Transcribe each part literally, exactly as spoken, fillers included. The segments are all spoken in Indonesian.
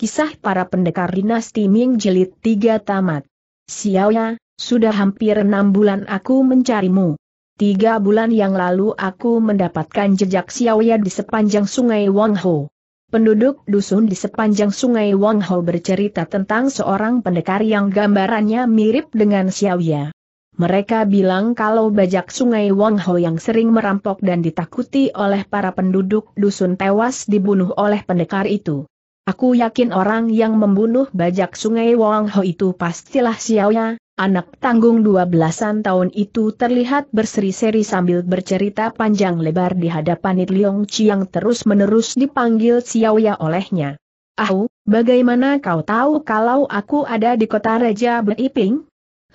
Kisah para pendekar dinasti Ming jilid tiga tamat. Xiaoya, sudah hampir enam bulan aku mencarimu. Tiga bulan yang lalu aku mendapatkan jejak Xiaoya di sepanjang sungai Wangho. Penduduk dusun di sepanjang sungai Wangho bercerita tentang seorang pendekar yang gambarannya mirip dengan Xiaoya. Mereka bilang kalau bajak sungai Wangho yang sering merampok dan ditakuti oleh para penduduk dusun tewas dibunuh oleh pendekar itu. Aku yakin orang yang membunuh bajak sungai Wangho itu pastilah Xiaoya, anak tanggung dua belasan tahun itu terlihat berseri-seri sambil bercerita panjang lebar di hadapan It Leong Chi yang terus-menerus dipanggil Xiaoya olehnya. Ahu, bagaimana kau tahu kalau aku ada di kota Raja Beiping?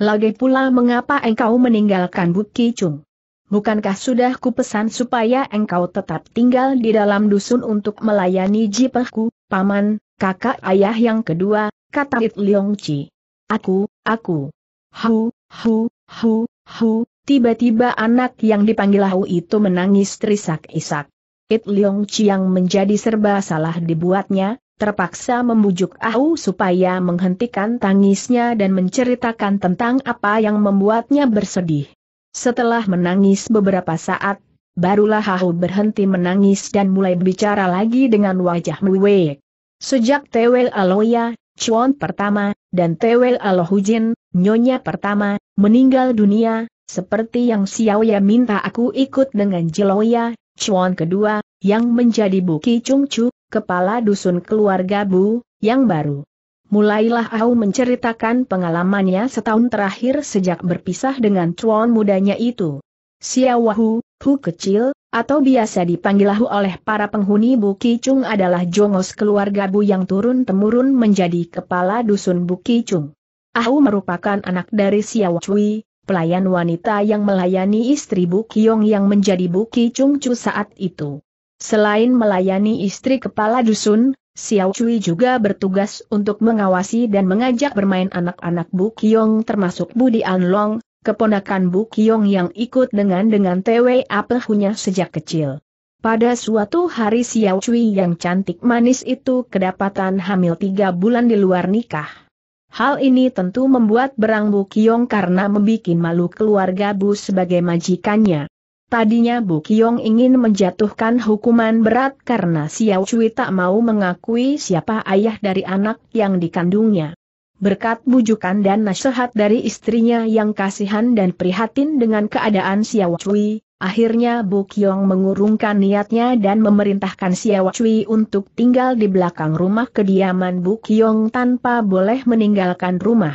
Lagi pula mengapa engkau meninggalkan Bukicung? Bukankah sudah kupesan supaya engkau tetap tinggal di dalam dusun untuk melayani jipahku, paman, kakak ayah yang kedua, kata It Leong Chi. Aku, aku. Hu, hu, hu, hu, tiba-tiba anak yang dipanggil Hu itu menangis terisak-isak. It Leong Chi yang menjadi serba salah dibuatnya, terpaksa membujuk Hu supaya menghentikan tangisnya dan menceritakan tentang apa yang membuatnya bersedih. Setelah menangis beberapa saat, barulah Hao berhenti menangis dan mulai bicara lagi dengan wajah muwek. Sejak Tewel Aloya, Chuan pertama, dan Tewel Alohujin, Nyonya pertama, meninggal dunia, seperti yang Xiaoya minta aku ikut dengan Jiloya, Chuan kedua, yang menjadi Bu Qiong Chu, kepala dusun keluarga Bu, yang baru. Mulailah Au menceritakan pengalamannya setahun terakhir sejak berpisah dengan tuan mudanya itu. Xiaoya Hu, Hu kecil, atau biasa dipanggil Hu oleh para penghuni Bukicung adalah jongos keluarga Bu yang turun-temurun menjadi kepala dusun Bukicung. Au merupakan anak dari Xiao Cui, pelayan wanita yang melayani istri Bu Qiong yang menjadi Bukicung Cu saat itu. Selain melayani istri kepala dusun, Xiao Cui juga bertugas untuk mengawasi dan mengajak bermain anak-anak Bu Qiong termasuk Budi Anlong, keponakan Bu Qiong yang ikut dengan dengan T W Apehunya sejak kecil. Pada suatu hari Xiao Cui yang cantik manis itu kedapatan hamil tiga bulan di luar nikah. Hal ini tentu membuat berang Bu Qiong karena membuat malu keluarga Bu sebagai majikannya. Tadinya Bu Qiong ingin menjatuhkan hukuman berat karena Xiao Cui tak mau mengakui siapa ayah dari anak yang dikandungnya. Berkat bujukan dan nasihat dari istrinya yang kasihan dan prihatin dengan keadaan Xiao Cui, akhirnya Bu Qiong mengurungkan niatnya dan memerintahkan Xiao Cui untuk tinggal di belakang rumah kediaman Bu Qiong tanpa boleh meninggalkan rumah.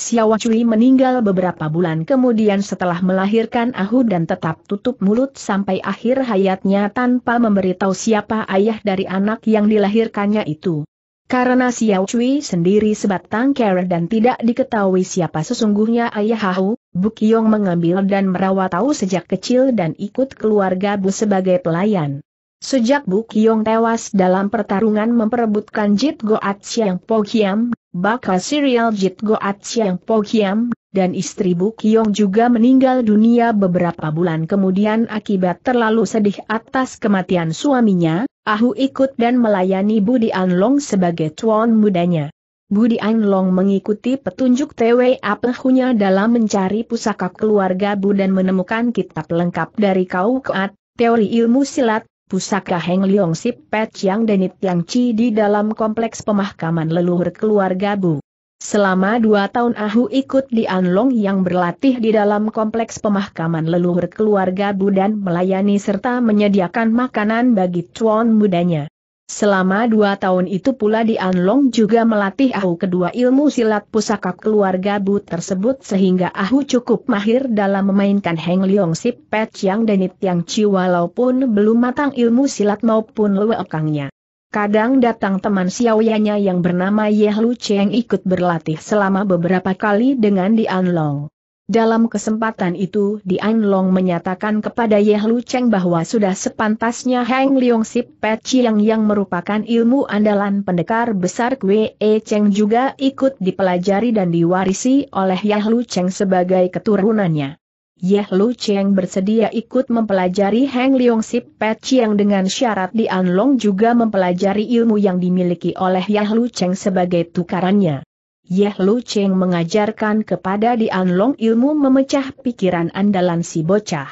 Xiao Cui meninggal beberapa bulan kemudian setelah melahirkan Ahu dan tetap tutup mulut sampai akhir hayatnya tanpa memberitahu siapa ayah dari anak yang dilahirkannya itu. Karena Xiao Cui sendiri sebatang kara dan tidak diketahui siapa sesungguhnya ayah Ahu, Bu Qiong mengambil dan merawat Ahu sejak kecil dan ikut keluarga Bu sebagai pelayan. Sejak Bu Qiong tewas dalam pertarungan memperebutkan Jit Goat Pokiam, bakal serial Jit Goat Pokiam, dan istri Bu Qiong juga meninggal dunia beberapa bulan kemudian akibat terlalu sedih atas kematian suaminya, Ahu ikut dan melayani Budi Anlong sebagai tuan mudanya. Budi Anlong mengikuti petunjuk T W Apehunya dalam mencari pusaka keluarga Bu dan menemukan kitab lengkap dari Kau Keat, teori ilmu silat, pusaka Heng Leong Sip Pet Yang dan It Leong Chi di dalam kompleks pemakaman leluhur keluarga Bu. Selama dua tahun Ahu ikut di Anlong yang berlatih di dalam kompleks pemakaman leluhur keluarga Bu dan melayani serta menyediakan makanan bagi tuan mudanya. Selama dua tahun itu pula di Anlong juga melatih Ahu kedua ilmu silat pusaka keluarga Bu tersebut sehingga Ahu cukup mahir dalam memainkan Heng Leong Sip Pet Yang dan It Leong Chi walaupun belum matang ilmu silat maupun Lue Kangnya. Kadang datang teman Xiaoyanya yang bernama Yeh Lu Cheng ikut berlatih selama beberapa kali dengan Di Anlong. Dalam kesempatan itu Di Anlong menyatakan kepada Yeh Lu Cheng bahwa sudah sepantasnya Heng Leong Sip Pet Yang yang merupakan ilmu andalan pendekar besar Wei Tong juga ikut dipelajari dan diwarisi oleh Yeh Lu Cheng sebagai keturunannya. Yeh Lu Cheng bersedia ikut mempelajari Heng Leong Sip Pet Chiang dengan syarat Di Anlong juga mempelajari ilmu yang dimiliki oleh Yeh Lu Cheng sebagai tukarannya. Yeh Lu Cheng mengajarkan kepada Di Anlong ilmu memecah pikiran andalan si bocah.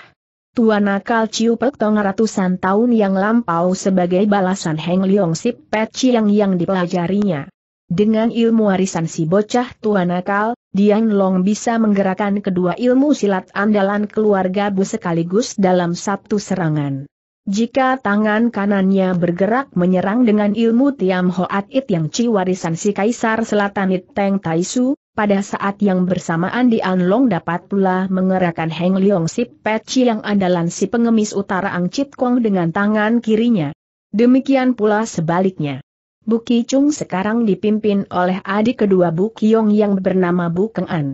Tua nakal Ciu Pek Tong ratusan tahun yang lampau sebagai balasan Heng Leong Sip Pet Chiang yang dipelajarinya. Dengan ilmu warisan si bocah tua nakal, Di Anlong bisa menggerakkan kedua ilmu silat andalan keluarga Bu sekaligus dalam satu serangan. Jika tangan kanannya bergerak menyerang dengan ilmu Tiam Hoat It yang Chi warisan si Kaisar Selatan It Teng Taisu, pada saat yang bersamaan Di Anlong dapat pula mengerahkan Heng Leong Sip Pet Chi yang andalan si pengemis utara Ang Chit Kong dengan tangan kirinya. Demikian pula sebaliknya. Bukicung sekarang dipimpin oleh adik kedua Bu Qiong yang bernama Bu Keng An.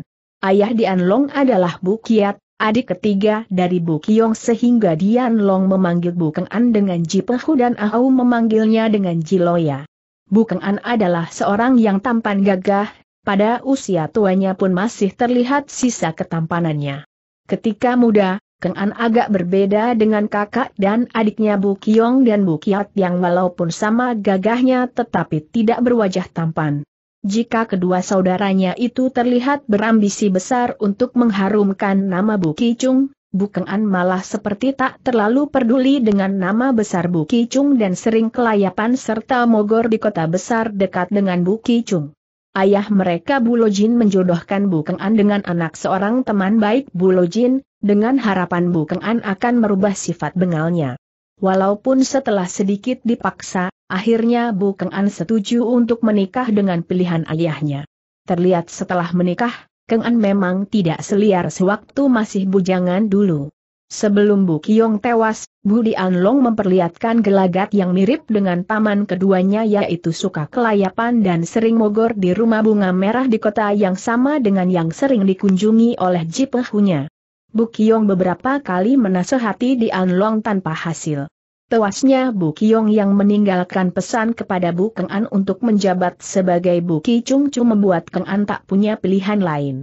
Ayah Di Anlong adalah Bu Kiat, adik ketiga dari Bu Qiong sehingga Di Anlong memanggil Bu Keng An dengan Jipehu dan Ahau memanggilnya dengan Jiloya. Bu Keng An adalah seorang yang tampan gagah, pada usia tuanya pun masih terlihat sisa ketampanannya. Ketika muda, Keng An agak berbeda dengan kakak dan adiknya Bu Qiong dan Bu Kiat yang walaupun sama gagahnya tetapi tidak berwajah tampan. Jika kedua saudaranya itu terlihat berambisi besar untuk mengharumkan nama Bukicung, Bu Keng An malah seperti tak terlalu peduli dengan nama besar Bukicung dan sering kelayapan serta mogor di kota besar dekat dengan Bukicung. Ayah mereka Bu Lojin menjodohkan Bu Keng An dengan anak seorang teman baik Bu Lojin, dengan harapan Bu Keng An akan merubah sifat bengalnya. Walaupun setelah sedikit dipaksa, akhirnya Bu Keng An setuju untuk menikah dengan pilihan ayahnya. Terlihat setelah menikah, Keng An memang tidak seliar sewaktu masih bujangan dulu. Sebelum Bu Qiong tewas, Budi Anlong memperlihatkan gelagat yang mirip dengan paman keduanya yaitu suka kelayapan dan sering mogor di rumah bunga merah di kota yang sama dengan yang sering dikunjungi oleh Jipehunya. Bu Qiong beberapa kali menasehati Di Anlong tanpa hasil. Tewasnya Bu Qiong yang meninggalkan pesan kepada Bu Keng An untuk menjabat sebagai Bukicung cuma membuat Keng An tak punya pilihan lain.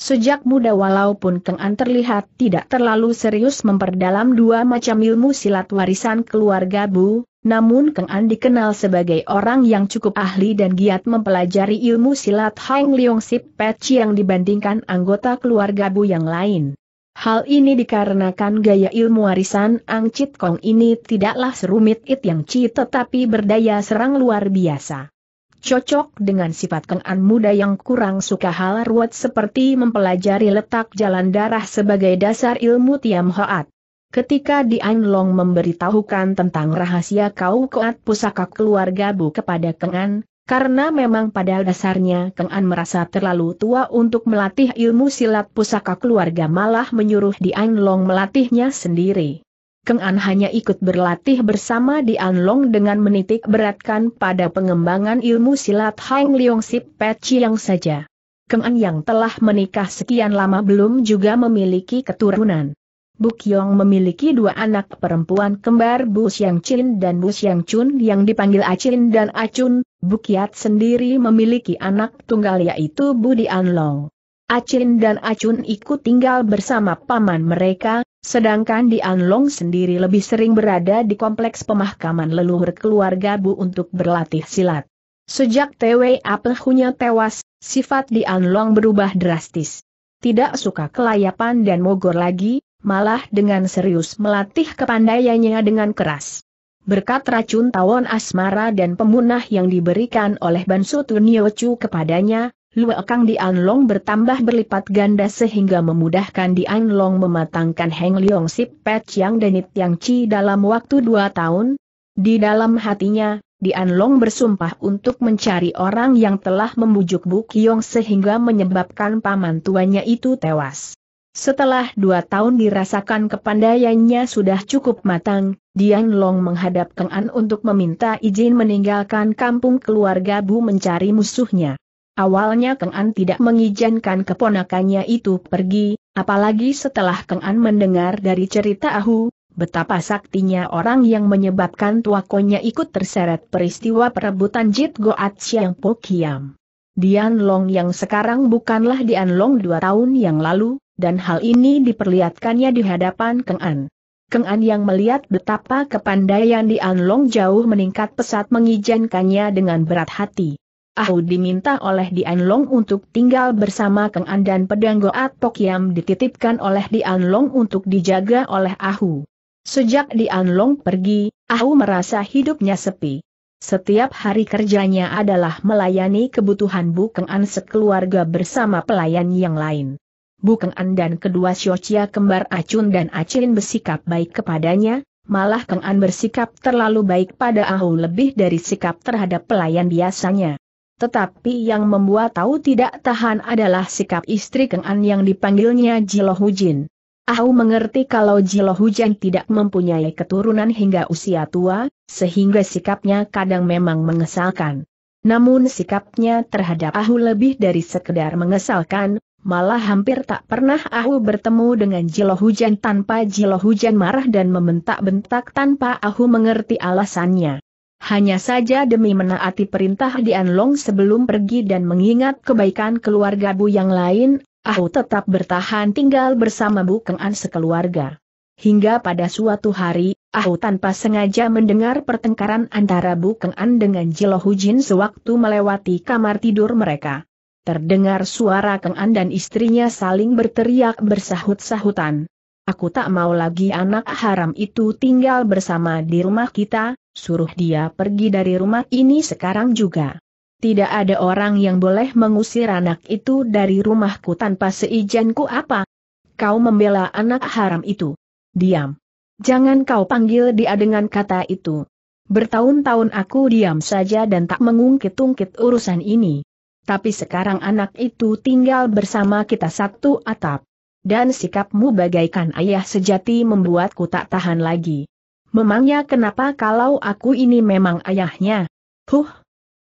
Sejak muda walaupun Keng An terlihat tidak terlalu serius memperdalam dua macam ilmu silat warisan keluarga Bu, namun Keng An dikenal sebagai orang yang cukup ahli dan giat mempelajari ilmu silat Heng Leong Sip Pet Chiang dibandingkan anggota keluarga Bu yang lain. Hal ini dikarenakan gaya ilmu warisan Ang Chit Kong ini tidaklah serumit It Yang Chi tetapi berdaya serang luar biasa. Cocok dengan sifat Keng An muda yang kurang suka hal ruwet seperti mempelajari letak jalan darah sebagai dasar ilmu Tiam Hoat. Ketika Di Anlong memberitahukan tentang rahasia Kau Koat pusaka keluarga Bu kepada Keng An, karena memang pada dasarnya Keng An merasa terlalu tua untuk melatih ilmu silat pusaka keluarga malah menyuruh Di Anlong melatihnya sendiri. Keng An hanya ikut berlatih bersama Di Anlong dengan menitik beratkan pada pengembangan ilmu silat Heng Leong Sip Pet Chiang saja. Keng An yang telah menikah sekian lama belum juga memiliki keturunan. Bu Qiong memiliki dua anak perempuan kembar Bu Xiang Chin dan Bu Xiang Chun yang dipanggil Achin dan Acun. Bu Kiat sendiri memiliki anak tunggal yaitu Bu Di Anlong. Achin dan Acun ikut tinggal bersama paman mereka, sedangkan Di Anlong sendiri lebih sering berada di kompleks pemakaman leluhur keluarga Bu untuk berlatih silat. Sejak T W Apehunya tewas, sifat Di Anlong berubah drastis. Tidak suka kelayapan dan mogor lagi, malah dengan serius melatih kepandaiannya dengan keras. Berkat racun tawon asmara dan pemunah yang diberikan oleh Bansu Tuniocu kepadanya, Lue Kang Di Anlong bertambah berlipat ganda sehingga memudahkan Di Anlong mematangkan Heng Leong Sip Pet Chiang dan It Yang Chi dalam waktu dua tahun. Di dalam hatinya, Di Anlong bersumpah untuk mencari orang yang telah membujuk Bu Qiong sehingga menyebabkan paman tuanya itu tewas. Setelah dua tahun dirasakan kepandaiannya sudah cukup matang, Di Anlong menghadap Keng An untuk meminta izin meninggalkan kampung keluarga Bu mencari musuhnya. Awalnya Keng An tidak mengizinkan keponakannya itu pergi, apalagi setelah Keng An mendengar dari cerita Ahu, betapa saktinya orang yang menyebabkan tuakonya ikut terseret peristiwa perebutan Jit Goat Siang Pokiam. Di Anlong yang sekarang bukanlah Di Anlong dua tahun yang lalu, dan hal ini diperlihatkannya di hadapan Keng An. Keng An yang melihat betapa kepandaian di Anlong jauh meningkat pesat mengizinkannya dengan berat hati. Ahu diminta oleh Di Anlong untuk tinggal bersama Keng An dan pedang Goat Pokiam dititipkan oleh Di Anlong untuk dijaga oleh Ahu. Sejak Di Anlong pergi, Ahu merasa hidupnya sepi. Setiap hari kerjanya adalah melayani kebutuhan Bu Keng An sekeluarga bersama pelayan yang lain. Bu Keng An dan kedua Siocia kembar Acun dan Acin bersikap baik kepadanya, malah Keng An bersikap terlalu baik pada Ahu lebih dari sikap terhadap pelayan biasanya. Tetapi yang membuat Ahu tidak tahan adalah sikap istri Keng An yang dipanggilnya Jilo Hujan. Ahu mengerti kalau Jilo Hujan tidak mempunyai keturunan hingga usia tua, sehingga sikapnya kadang memang mengesalkan. Namun sikapnya terhadap Ahu lebih dari sekedar mengesalkan. Malah hampir tak pernah Ahu bertemu dengan Jilo Hujan tanpa Jilo Hujan marah dan membentak-bentak tanpa Ahu mengerti alasannya. Hanya saja demi menaati perintah Di Anlong sebelum pergi dan mengingat kebaikan keluarga Bu yang lain, Ahu tetap bertahan tinggal bersama Bu Keng An sekeluarga. Hingga pada suatu hari, Ahu tanpa sengaja mendengar pertengkaran antara Bu Keng An dengan Jilo Hujan sewaktu melewati kamar tidur mereka. Terdengar suara Keng An dan istrinya saling berteriak bersahut-sahutan. Aku tak mau lagi anak haram itu tinggal bersama di rumah kita, suruh dia pergi dari rumah ini sekarang juga. Tidak ada orang yang boleh mengusir anak itu dari rumahku tanpa seizinku. Apa? Kau membela anak haram itu? Diam. Jangan kau panggil dia dengan kata itu. Bertahun-tahun aku diam saja dan tak mengungkit-ungkit urusan ini. Tapi sekarang anak itu tinggal bersama kita satu atap. Dan sikapmu bagaikan ayah sejati membuatku tak tahan lagi. Memangnya kenapa kalau aku ini memang ayahnya? Huh,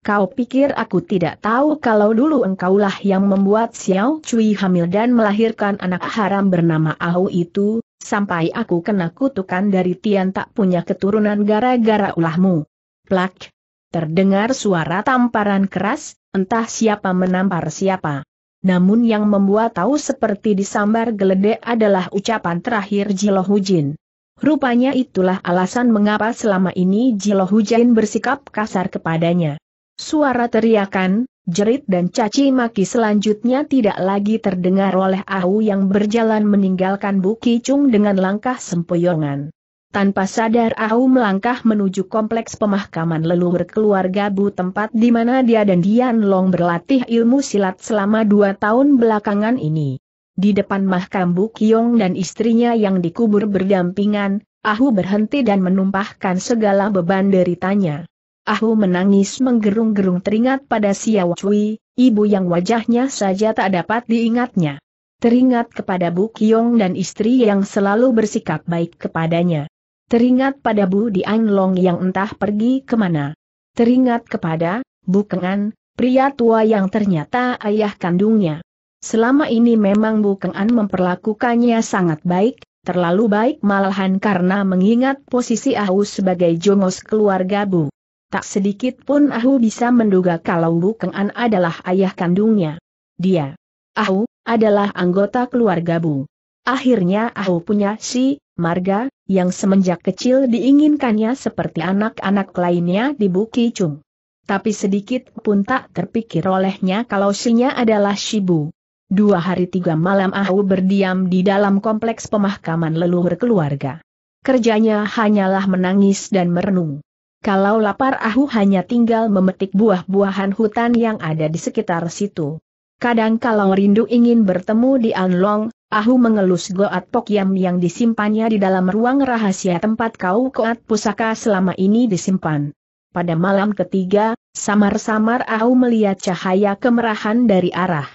kau pikir aku tidak tahu kalau dulu engkaulah yang membuat Xiao Cui hamil dan melahirkan anak haram bernama Ahu itu, sampai aku kena kutukan dari Tian tak punya keturunan gara-gara ulahmu. Plak. Terdengar suara tamparan keras, entah siapa menampar siapa. Namun yang membuat Ahu seperti disambar geledek adalah ucapan terakhir Jilo Hujan. Rupanya itulah alasan mengapa selama ini Jilo Hujan bersikap kasar kepadanya. Suara teriakan, jerit dan caci maki selanjutnya tidak lagi terdengar oleh Ahu yang berjalan meninggalkan Bukicung dengan langkah sempoyongan. Tanpa sadar Ahu melangkah menuju kompleks pemakaman leluhur keluarga Bu, tempat di mana dia dan Di Anlong berlatih ilmu silat selama dua tahun belakangan ini. Di depan makam Bu Qiong dan istrinya yang dikubur berdampingan, Ahu berhenti dan menumpahkan segala beban deritanya. Ahu menangis menggerung-gerung teringat pada Xiao Cui, ibu yang wajahnya saja tak dapat diingatnya. Teringat kepada Bu Qiong dan istri yang selalu bersikap baik kepadanya. Teringat pada Budi Anlong yang entah pergi kemana. Teringat kepada Bu Keng An, pria tua yang ternyata ayah kandungnya. Selama ini memang Bu Keng An memperlakukannya sangat baik, terlalu baik malahan karena mengingat posisi Ahu sebagai jongos keluarga Bu. Tak sedikit pun Ahu bisa menduga kalau Bu Keng An adalah ayah kandungnya. Dia, Ahu, adalah anggota keluarga Bu. Akhirnya Ahu punya si marga yang semenjak kecil diinginkannya seperti anak-anak lainnya di Bukicung. Tapi sedikit pun tak terpikir olehnya kalau sinya adalah Shibu. Dua hari tiga malam Ahu berdiam di dalam kompleks pemakaman leluhur keluarga. Kerjanya hanyalah menangis dan merenung. Kalau lapar Ahu hanya tinggal memetik buah-buahan hutan yang ada di sekitar situ. Kadang kalau rindu ingin bertemu Di Anlong, Ahu mengelus Goat Pokiam yang disimpannya di dalam ruang rahasia tempat kau koat pusaka selama ini disimpan. Pada malam ketiga, samar-samar Ahu melihat cahaya kemerahan dari arah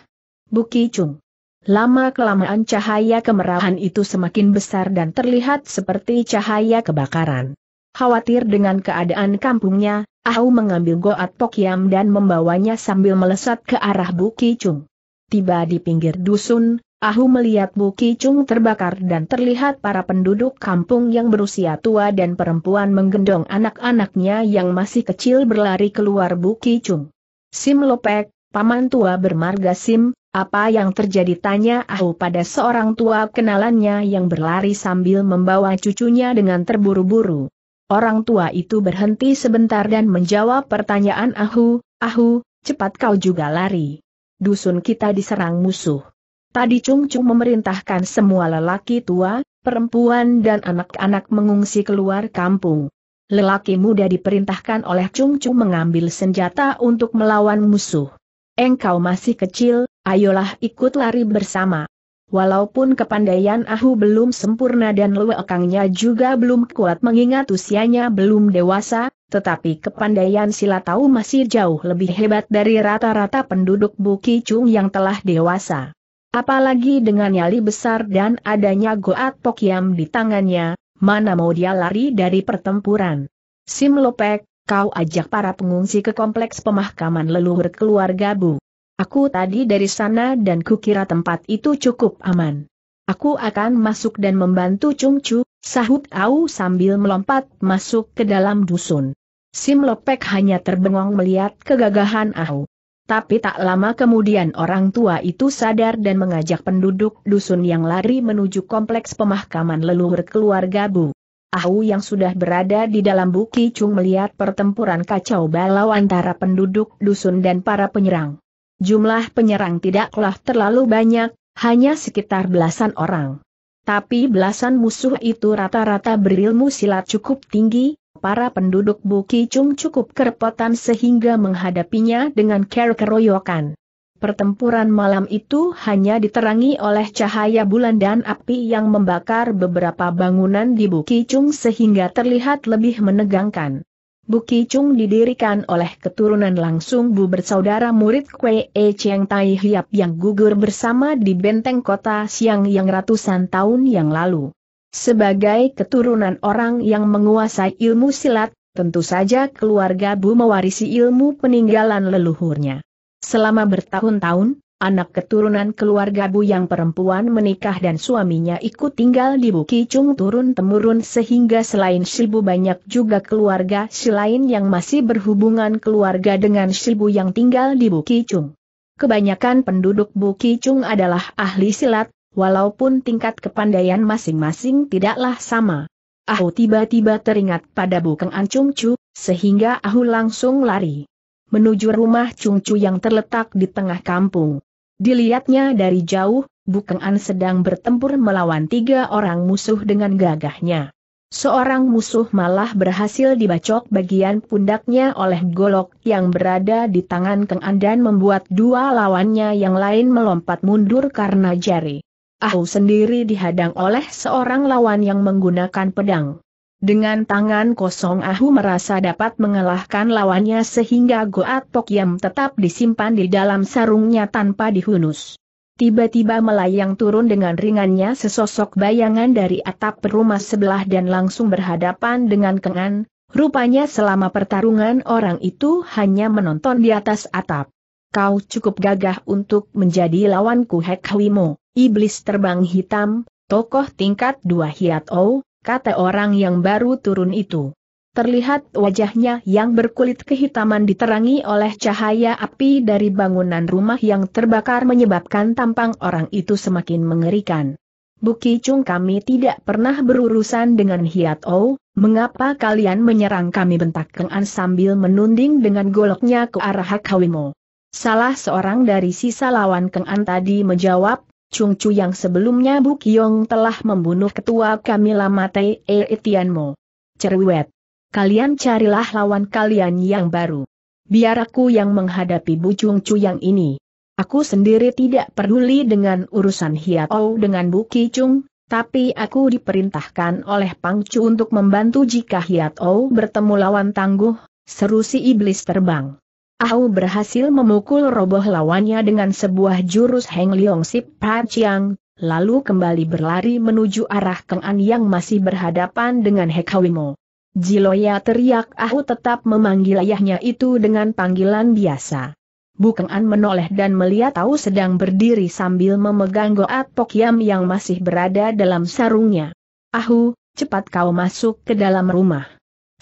Bukicung. Lama-kelamaan cahaya kemerahan itu semakin besar dan terlihat seperti cahaya kebakaran. Khawatir dengan keadaan kampungnya, Ahu mengambil Goat Pokiam dan membawanya sambil melesat ke arah Bukicung. Tiba di pinggir dusun, Ahu melihat Bukicung terbakar dan terlihat para penduduk kampung yang berusia tua dan perempuan menggendong anak-anaknya yang masih kecil berlari keluar Bukicung. Sim Lopek, paman tua bermarga Sim, Apa yang terjadi, tanya Ahu pada seorang tua kenalannya yang berlari sambil membawa cucunya dengan terburu-buru. Orang tua itu berhenti sebentar dan menjawab pertanyaan Ahu, Ahu, cepat kau juga lari. Dusun kita diserang musuh. Tadi Chung Chung memerintahkan semua lelaki tua, perempuan dan anak-anak mengungsi keluar kampung. Lelaki muda diperintahkan oleh Chung Chung mengambil senjata untuk melawan musuh. Engkau masih kecil, ayolah ikut lari bersama. Walaupun kepandaian Ahu belum sempurna dan Lue Kangnya juga belum kuat mengingat usianya belum dewasa, tetapi kepandaian Silatau masih jauh lebih hebat dari rata-rata penduduk Bukicung yang telah dewasa. Apalagi dengan nyali besar dan adanya Goat Pokiam di tangannya, mana mau dia lari dari pertempuran. Sim Lopek, kau ajak para pengungsi ke kompleks pemakaman leluhur keluarga Bu. Aku tadi dari sana dan kukira tempat itu cukup aman. Aku akan masuk dan membantu Chung Chu, sahut Au sambil melompat masuk ke dalam dusun. Sim Lopek hanya terbengong melihat kegagahan Au. Tapi tak lama kemudian orang tua itu sadar dan mengajak penduduk dusun yang lari menuju kompleks pemakaman leluhur keluarga Bu. Ahu yang sudah berada di dalam Bukicung melihat pertempuran kacau balau antara penduduk dusun dan para penyerang. Jumlah penyerang tidaklah terlalu banyak, hanya sekitar belasan orang. Tapi belasan musuh itu rata-rata berilmu silat cukup tinggi, para penduduk Bukicung cukup kerepotan sehingga menghadapinya dengan keroyokan. Pertempuran malam itu hanya diterangi oleh cahaya bulan dan api yang membakar beberapa bangunan di Bukicung sehingga terlihat lebih menegangkan. Bukicung didirikan oleh keturunan langsung Bu bersaudara murid Kwee Cheng Tai Hiap yang gugur bersama di benteng kota Siang yang ratusan tahun yang lalu. Sebagai keturunan orang yang menguasai ilmu silat, tentu saja keluarga Bu mewarisi ilmu peninggalan leluhurnya. Selama bertahun-tahun, anak keturunan keluarga Bu yang perempuan menikah dan suaminya ikut tinggal di Bukicung turun-temurun sehingga selain Shibu banyak juga keluarga si lain yang masih berhubungan keluarga dengan Shibu yang tinggal di Bukicung. Kebanyakan penduduk Bukicung adalah ahli silat, walaupun tingkat kepandaian masing-masing tidaklah sama. Ahu tiba-tiba teringat pada Bu Keng An Chung Chu, sehingga Ahu langsung lari menuju rumah Chung Chu yang terletak di tengah kampung. Dilihatnya dari jauh, Bu Keng An sedang bertempur melawan tiga orang musuh dengan gagahnya. Seorang musuh malah berhasil dibacok bagian pundaknya oleh golok yang berada di tangan Keng An dan membuat dua lawannya yang lain melompat mundur karena jari. Ahu sendiri dihadang oleh seorang lawan yang menggunakan pedang. Dengan tangan kosong Ahu merasa dapat mengalahkan lawannya sehingga Goat Pokiam tetap disimpan di dalam sarungnya tanpa dihunus. Tiba-tiba melayang turun dengan ringannya sesosok bayangan dari atap rumah sebelah dan langsung berhadapan dengan Keng An. Rupanya selama pertarungan orang itu hanya menonton di atas atap. Kau cukup gagah untuk menjadi lawanku, Hek Huimo, iblis terbang hitam, tokoh tingkat dua Hiatou, kata orang yang baru turun itu. Terlihat wajahnya yang berkulit kehitaman diterangi oleh cahaya api dari bangunan rumah yang terbakar menyebabkan tampang orang itu semakin mengerikan. Bukicung, kami tidak pernah berurusan dengan Hiatou, mengapa kalian menyerang kami, bentak Keng An sambil menunding dengan goloknya ke arah Hek Huimo. Salah seorang dari sisa lawan Keng An tadi menjawab, Chung Chu yang sebelumnya Bu Qiong telah membunuh ketua kami lama Tei Etianmo. Cerewet. Kalian carilah lawan kalian yang baru. Biar aku yang menghadapi Bu Chung Chu yang ini. Aku sendiri tidak peduli dengan urusan Hiatou dengan Bu Qiong, tapi aku diperintahkan oleh Pang Chu untuk membantu jika Hiatou bertemu lawan tangguh, seru si iblis terbang. Ahu berhasil memukul roboh lawannya dengan sebuah jurus Heng Leong Sip Paciang, lalu kembali berlari menuju arah Keng An yang masih berhadapan dengan Hek Huimo. Jiloya, teriak Ahu tetap memanggil ayahnya itu dengan panggilan biasa. Bu Keng An menoleh dan melihat Ahu sedang berdiri sambil memegang Goat Pokiam yang masih berada dalam sarungnya. Ahu, cepat kau masuk ke dalam rumah.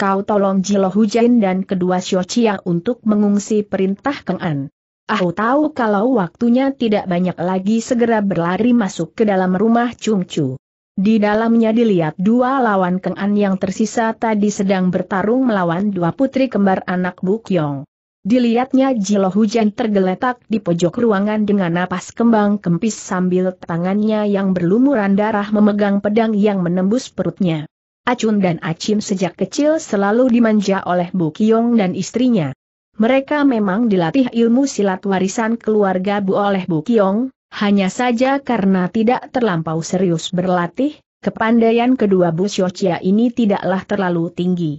Kau tolong Jilo Hujan dan kedua Xiaoya untuk mengungsi, perintah Keng An. Aku tahu kalau waktunya tidak banyak lagi, segera berlari masuk ke dalam rumah Chung Chu. Di dalamnya dilihat dua lawan Keng An yang tersisa tadi sedang bertarung melawan dua putri kembar anak Bu Qiong. Dilihatnya Jilo Hujan tergeletak di pojok ruangan dengan napas kembang kempis sambil tangannya yang berlumuran darah memegang pedang yang menembus perutnya. Acun dan Acim sejak kecil selalu dimanja oleh Bu Qiong dan istrinya. Mereka memang dilatih ilmu silat warisan keluarga Bu oleh Bu Qiong, hanya saja karena tidak terlampau serius berlatih, kepandaian kedua Bu Xiaocia ini tidaklah terlalu tinggi.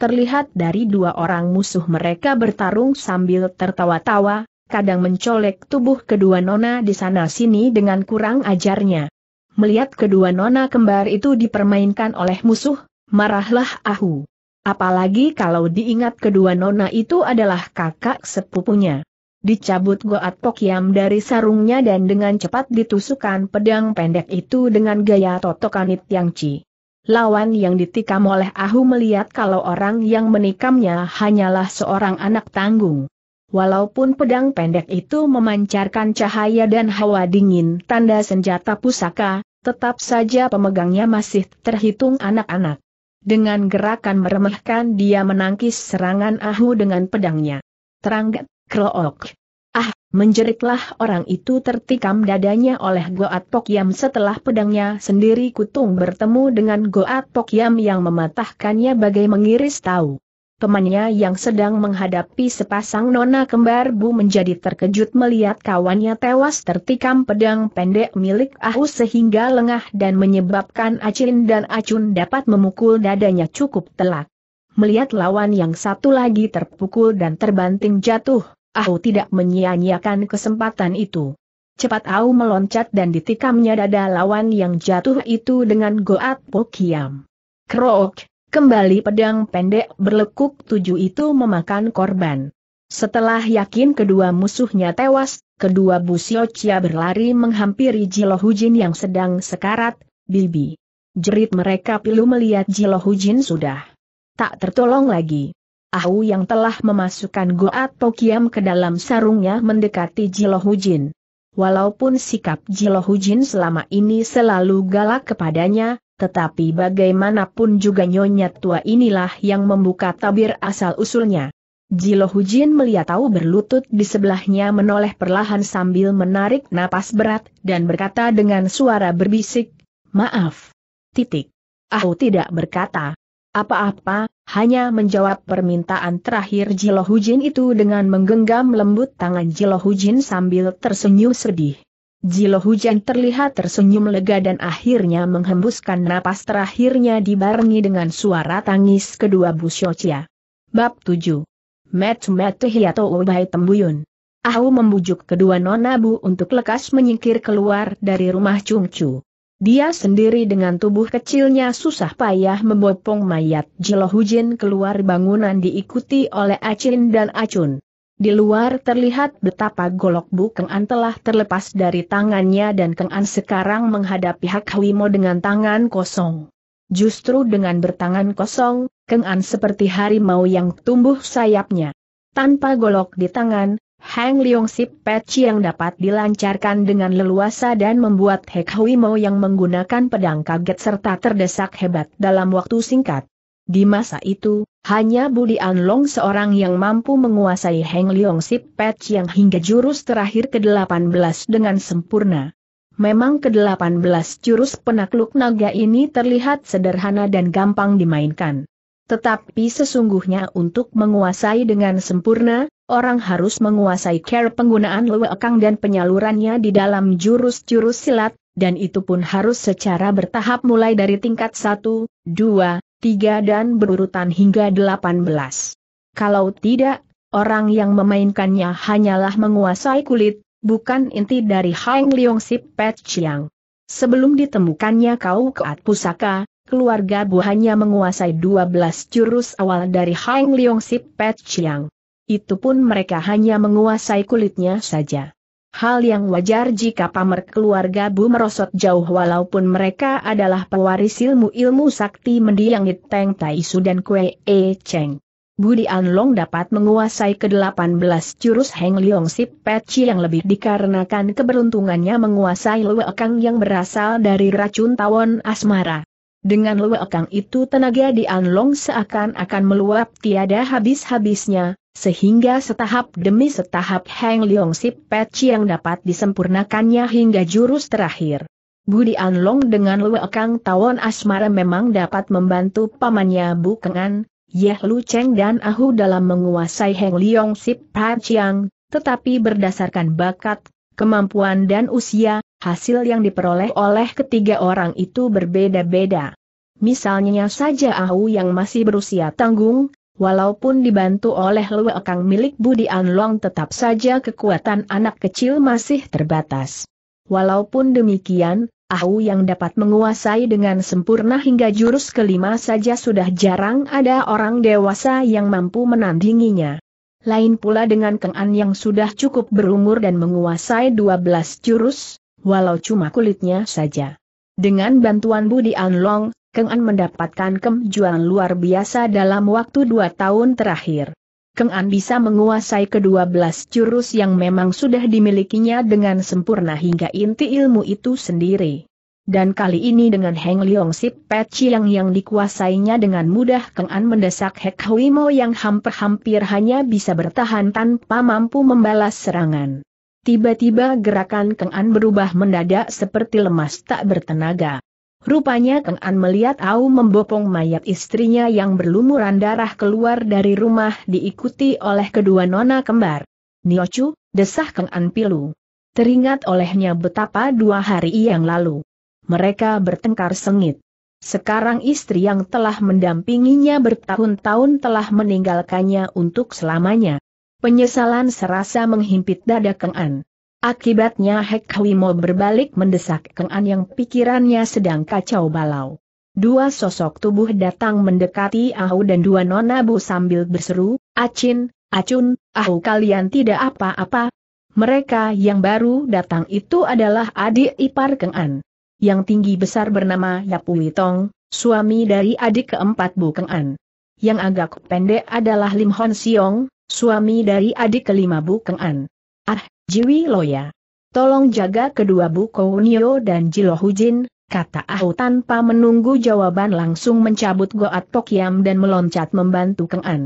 Terlihat dari dua orang musuh mereka bertarung sambil tertawa-tawa, kadang mencolek tubuh kedua nona di sana-sini dengan kurang ajarnya. Melihat kedua nona kembar itu dipermainkan oleh musuh, marahlah Ahu. Apalagi kalau diingat kedua nona itu adalah kakak sepupunya. Dicabut Goat Pokiam dari sarungnya dan dengan cepat ditusukkan pedang pendek itu dengan gaya totokan It Leong Chi. Lawan yang ditikam oleh Ahu melihat kalau orang yang menikamnya hanyalah seorang anak tanggung. Walaupun pedang pendek itu memancarkan cahaya dan hawa dingin tanda senjata pusaka, tetap saja pemegangnya masih terhitung anak-anak. Dengan gerakan meremehkan dia menangkis serangan Ahu dengan pedangnya. Terangkat, krook. Ah, menjeritlah orang itu tertikam dadanya oleh Goat Pokiam setelah pedangnya sendiri kutung bertemu dengan Goat Pokiam yang mematahkannya bagai mengiris tahu. Temannya yang sedang menghadapi sepasang nona kembar Bu menjadi terkejut melihat kawannya tewas tertikam pedang pendek milik Ahu sehingga lengah dan menyebabkan Acin dan Acun dapat memukul dadanya cukup telak. Melihat lawan yang satu lagi terpukul dan terbanting jatuh, Ahu tidak menyia-nyiakan kesempatan itu. Cepat Ahu meloncat dan ditikamnya dada lawan yang jatuh itu dengan Goat Pokiam. Krook! Kembali pedang pendek berlekuk tujuh itu memakan korban. Setelah yakin kedua musuhnya tewas, kedua Bu Xiaocia berlari menghampiri Jilo Hujan yang sedang sekarat. Bibi. Jerit mereka pilu melihat Jilo Hujan sudah tak tertolong lagi. Ahu yang telah memasukkan Goat Pokiam ke dalam sarungnya mendekati Jilo Hujan. Walaupun sikap Jilo Hujan selama ini selalu galak kepadanya, tetapi bagaimanapun juga nyonya tua inilah yang membuka tabir asal-usulnya. Jilo Hujan melihat Ahu berlutut di sebelahnya menoleh perlahan sambil menarik napas berat dan berkata dengan suara berbisik, "Maaf." Titik. Ahu tidak berkata apa-apa, hanya menjawab permintaan terakhir Jilo Hujan itu dengan menggenggam lembut tangan Jilo Hujan sambil tersenyum sedih. Jilo Hujan terlihat tersenyum lega dan akhirnya menghembuskan napas terakhirnya dibarengi dengan suara tangis kedua Bu Xiaocia. Bab tujuh. Metu-metu Hiatou Ubai Tembuyun. Ahu membujuk kedua nona Bu untuk lekas menyingkir keluar dari rumah Chung Chu. Dia sendiri dengan tubuh kecilnya susah payah membopong mayat Jilo Hujan keluar bangunan diikuti oleh Acin dan Acun. Di luar terlihat betapa golok Bu Keng An telah terlepas dari tangannya dan Keng An sekarang menghadapi Hek Huimo dengan tangan kosong. Justru dengan bertangan kosong, Keng An seperti harimau yang tumbuh sayapnya. Tanpa golok di tangan, Hang Leong Sip Peci yang dapat dilancarkan dengan leluasa dan membuat Hek Huimo yang menggunakan pedang kaget serta terdesak hebat dalam waktu singkat. Di masa itu, hanya Budi Anlong seorang yang mampu menguasai Hang Leong Sip Peci yang hingga jurus terakhir ke-delapan belas dengan sempurna. Memang ke-delapan belas jurus penakluk naga ini terlihat sederhana dan gampang dimainkan. Tetapi sesungguhnya untuk menguasai dengan sempurna, orang harus menguasai cara penggunaan Lue Kang dan penyalurannya di dalam jurus-jurus silat, dan itu pun harus secara bertahap mulai dari tingkat satu, dua, tiga dan berurutan hingga delapan belas. Kalau tidak, orang yang memainkannya hanyalah menguasai kulit, bukan inti dari Hang Leong Sip Peciang. Sebelum ditemukannya Kau Keat Pusaka, keluarga Bu hanya menguasai dua belas jurus awal dari Hang Leong Sip Peciang. Itu pun mereka hanya menguasai kulitnya saja. Hal yang wajar jika pamer keluarga Bu merosot jauh walaupun mereka adalah pewaris ilmu-ilmu sakti mendiang It Teng Tai Su dan Kwee Cheng. Budi Anlong dapat menguasai kedelapan belas jurus Heng Leong Sip Peci yang lebih dikarenakan keberuntungannya menguasai Lue Kang yang berasal dari racun Tawon Asmara. Dengan Lue Kang itu tenaga di Anlong seakan-akan meluap tiada habis-habisnya, sehingga setahap demi setahap Heng Leong Sip Peci yang dapat disempurnakannya hingga jurus terakhir. Budi Anlong dengan Lue Kang Tawon Asmara memang dapat membantu pamannya Bu Keng An, Yeh Lu Cheng dan Ahu dalam menguasai Heng Leong Sip Paciang, tetapi berdasarkan bakat, kemampuan dan usia, hasil yang diperoleh oleh ketiga orang itu berbeda-beda. Misalnya saja Ahu yang masih berusia tanggung, walaupun dibantu oleh Lue Kang milik Budi Anlong tetap saja kekuatan anak kecil masih terbatas. Walaupun demikian, Ahu yang dapat menguasai dengan sempurna hingga jurus kelima saja sudah jarang ada orang dewasa yang mampu menandinginya. Lain pula dengan Keng An yang sudah cukup berumur dan menguasai dua belas jurus, walau cuma kulitnya saja. Dengan bantuan Budi Anlong, Keng An mendapatkan kemajuan luar biasa dalam waktu dua tahun terakhir. Keng An bisa menguasai kedua belas jurus yang memang sudah dimilikinya dengan sempurna hingga inti ilmu itu sendiri. Dan kali ini dengan Heng Leong Sip Peci yang yang dikuasainya dengan mudah Keng An mendesak Hek Huimo yang hampir-hampir hanya bisa bertahan tanpa mampu membalas serangan. Tiba-tiba gerakan Keng An berubah mendadak seperti lemas tak bertenaga. Rupanya Keng An melihat Au membopong mayat istrinya yang berlumuran darah keluar dari rumah diikuti oleh kedua nona kembar. "Niochu," desah Keng An pilu. Teringat olehnya betapa dua hari yang lalu mereka bertengkar sengit. Sekarang istri yang telah mendampinginya bertahun-tahun telah meninggalkannya untuk selamanya. Penyesalan serasa menghimpit dada Keng An. Akibatnya Hek Huimo berbalik mendesak Keng An yang pikirannya sedang kacau balau. Dua sosok tubuh datang mendekati Ahu dan dua nona Bu sambil berseru, "Acin, Acun, Ahu kalian tidak apa-apa." Mereka yang baru datang itu adalah adik ipar Keng An, yang tinggi besar bernama Yapui Tong, suami dari adik keempat Bu Keng An. Yang agak pendek adalah Lim Hon Siong, suami dari adik kelima Bu Keng An. "Ah, Jiloya, tolong jaga kedua Bu Kounio dan Jilo Hujan," kata Ahu tanpa menunggu jawaban langsung mencabut Goat Pokiam dan meloncat membantu Keng An.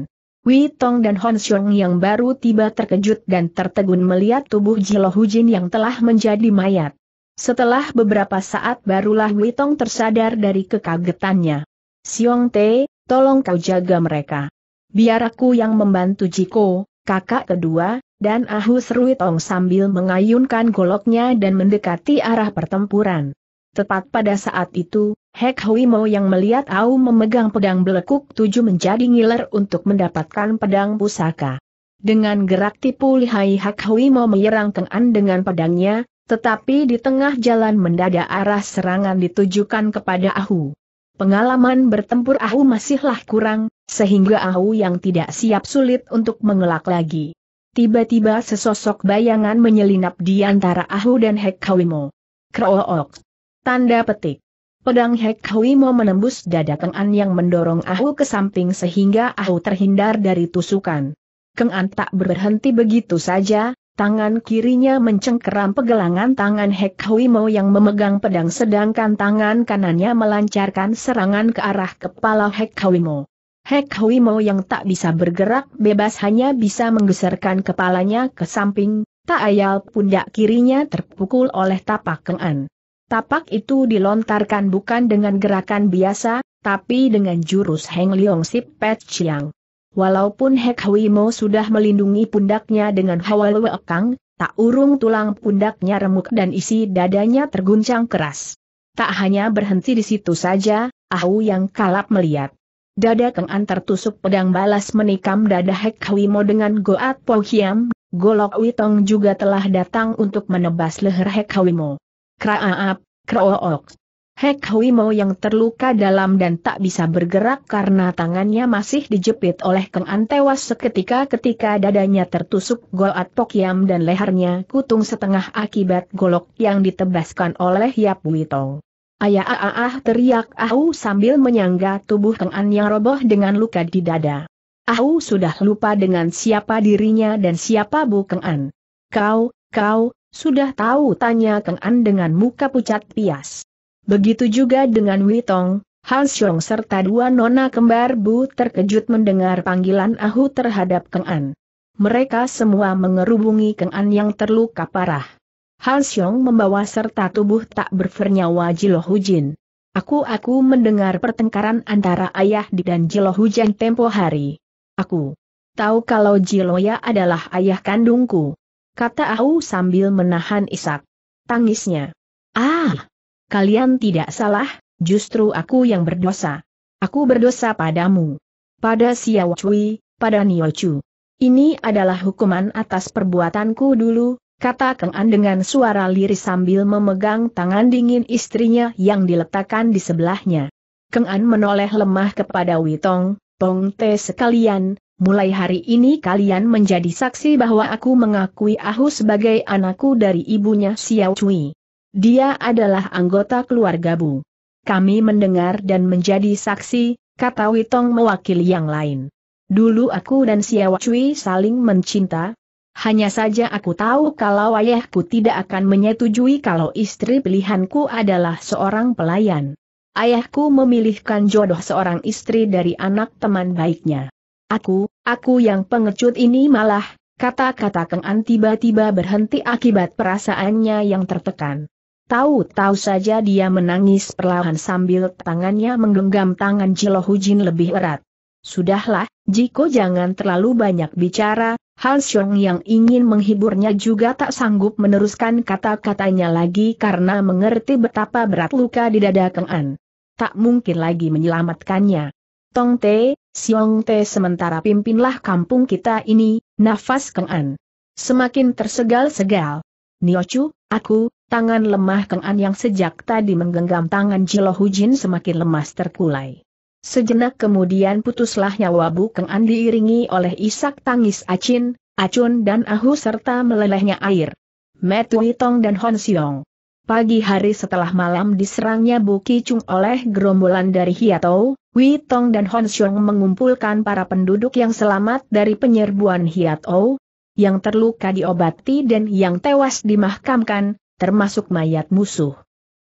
Wei Tong dan Hon Siong yang baru tiba terkejut dan tertegun melihat tubuh Jilo Hujan yang telah menjadi mayat. Setelah beberapa saat barulah Wei Tong tersadar dari kekagetannya. "Siong Te, tolong kau jaga mereka. Biar aku yang membantu Jiko, kakak kedua." Dan Ahu seru Tong sambil mengayunkan goloknya dan mendekati arah pertempuran. Tepat pada saat itu, Hek Huimo yang melihat Ahu memegang pedang belekuk tujuh menjadi ngiler untuk mendapatkan pedang pusaka. Dengan gerak tipu lihai Hek Huimo menyerang Keng An dengan pedangnya, tetapi di tengah jalan mendadak arah serangan ditujukan kepada Ahu. Pengalaman bertempur Ahu masihlah kurang, sehingga Ahu yang tidak siap sulit untuk mengelak lagi. Tiba-tiba sesosok bayangan menyelinap di antara Ahu dan Hek Huimo. Krook. Tanda petik. Pedang Hek Huimo menembus dada Keng An yang mendorong Ahu ke samping sehingga Ahu terhindar dari tusukan. Keng An tak berhenti begitu saja, tangan kirinya mencengkeram pegelangan tangan Hek Huimo yang memegang pedang sedangkan tangan kanannya melancarkan serangan ke arah kepala Hek Huimo. Hek Huimo yang tak bisa bergerak bebas hanya bisa menggeserkan kepalanya ke samping, tak ayal pundak kirinya terpukul oleh tapak Keng An. Tapak itu dilontarkan bukan dengan gerakan biasa, tapi dengan jurus Heng Leong Sip Peciang. Walaupun Hek Huimo sudah melindungi pundaknya dengan hawa Lue Kang, tak urung tulang pundaknya remuk dan isi dadanya terguncang keras. Tak hanya berhenti di situ saja, Ahu yang kalap melihat dada Keng An tertusuk pedang balas menikam dada Hek Huimo dengan Goat Pokiam, golok Wei Tong juga telah datang untuk menebas leher Hek Huimo. Kraap, krook. Hek Huimo yang terluka dalam dan tak bisa bergerak karena tangannya masih dijepit oleh Keng An tewas seketika ketika dadanya tertusuk Goat Pokiam dan lehernya kutung setengah akibat golok yang ditebaskan oleh Yapui Tong. "Ayah, ah, ah," teriak Ahu sambil menyangga tubuh Keng An yang roboh dengan luka di dada. Aku sudah lupa dengan siapa dirinya dan siapa Bu Keng An. Kau, kau, sudah tahu, tanya Keng An dengan muka pucat pias. Begitu juga dengan Wei Tong, Han Xiong serta dua nona kembar Bu terkejut mendengar panggilan Ahu terhadap Keng An. Mereka semua mengerubungi Keng An yang terluka parah. Han Xiong membawa serta tubuh tak bernyawa Jilo Hujan. Aku-aku mendengar pertengkaran antara ayah dan Jilo Hujan tempo hari. Aku tahu kalau Jiloya adalah ayah kandungku, kata Au sambil menahan isak tangisnya. Ah, kalian tidak salah, justru aku yang berdosa. Aku berdosa padamu, pada Xiao Cui, pada Nio Chu. Ini adalah hukuman atas perbuatanku dulu, kata Keng An dengan suara lirih sambil memegang tangan dingin istrinya yang diletakkan di sebelahnya. Keng An menoleh lemah kepada Wei Tong. Pengte sekalian, mulai hari ini kalian menjadi saksi bahwa aku mengakui Ahu sebagai anakku dari ibunya Xiao Cui. Dia adalah anggota keluarga Bu. Kami mendengar dan menjadi saksi, kata Wei Tong mewakili yang lain. Dulu aku dan Xiao Cui saling mencinta. Hanya saja aku tahu kalau ayahku tidak akan menyetujui kalau istri pilihanku adalah seorang pelayan. Ayahku memilihkan jodoh seorang istri dari anak teman baiknya. Aku, aku yang pengecut ini malah, kata-kata Keng An tiba-tiba berhenti akibat perasaannya yang tertekan. Tahu-tahu saja dia menangis perlahan sambil tangannya menggenggam tangan Jilo Hujan lebih erat. Sudahlah, Jiko jangan terlalu banyak bicara, Han Xiong yang ingin menghiburnya juga tak sanggup meneruskan kata-katanya lagi karena mengerti betapa berat luka di dada Keng An. Tak mungkin lagi menyelamatkannya. Tong Te, Xiong Te, sementara pimpinlah kampung kita ini, nafas Keng An semakin tersegal-segal. Nio Chu, aku, tangan lemah Keng An yang sejak tadi menggenggam tangan Jilo Hujan semakin lemas terkulai. Sejenak kemudian putuslah nyawa Bu Keng An diiringi oleh isak tangis Acin, Acun dan Ahu serta melelehnya air mata Wei Tong dan Han Xiong. Pagi hari setelah malam diserangnya Bukicung oleh gerombolan dari Hiatou, Wei Tong dan Han Xiong mengumpulkan para penduduk yang selamat dari penyerbuan Hiatou, yang terluka diobati dan yang tewas dimahkamkan, termasuk mayat musuh.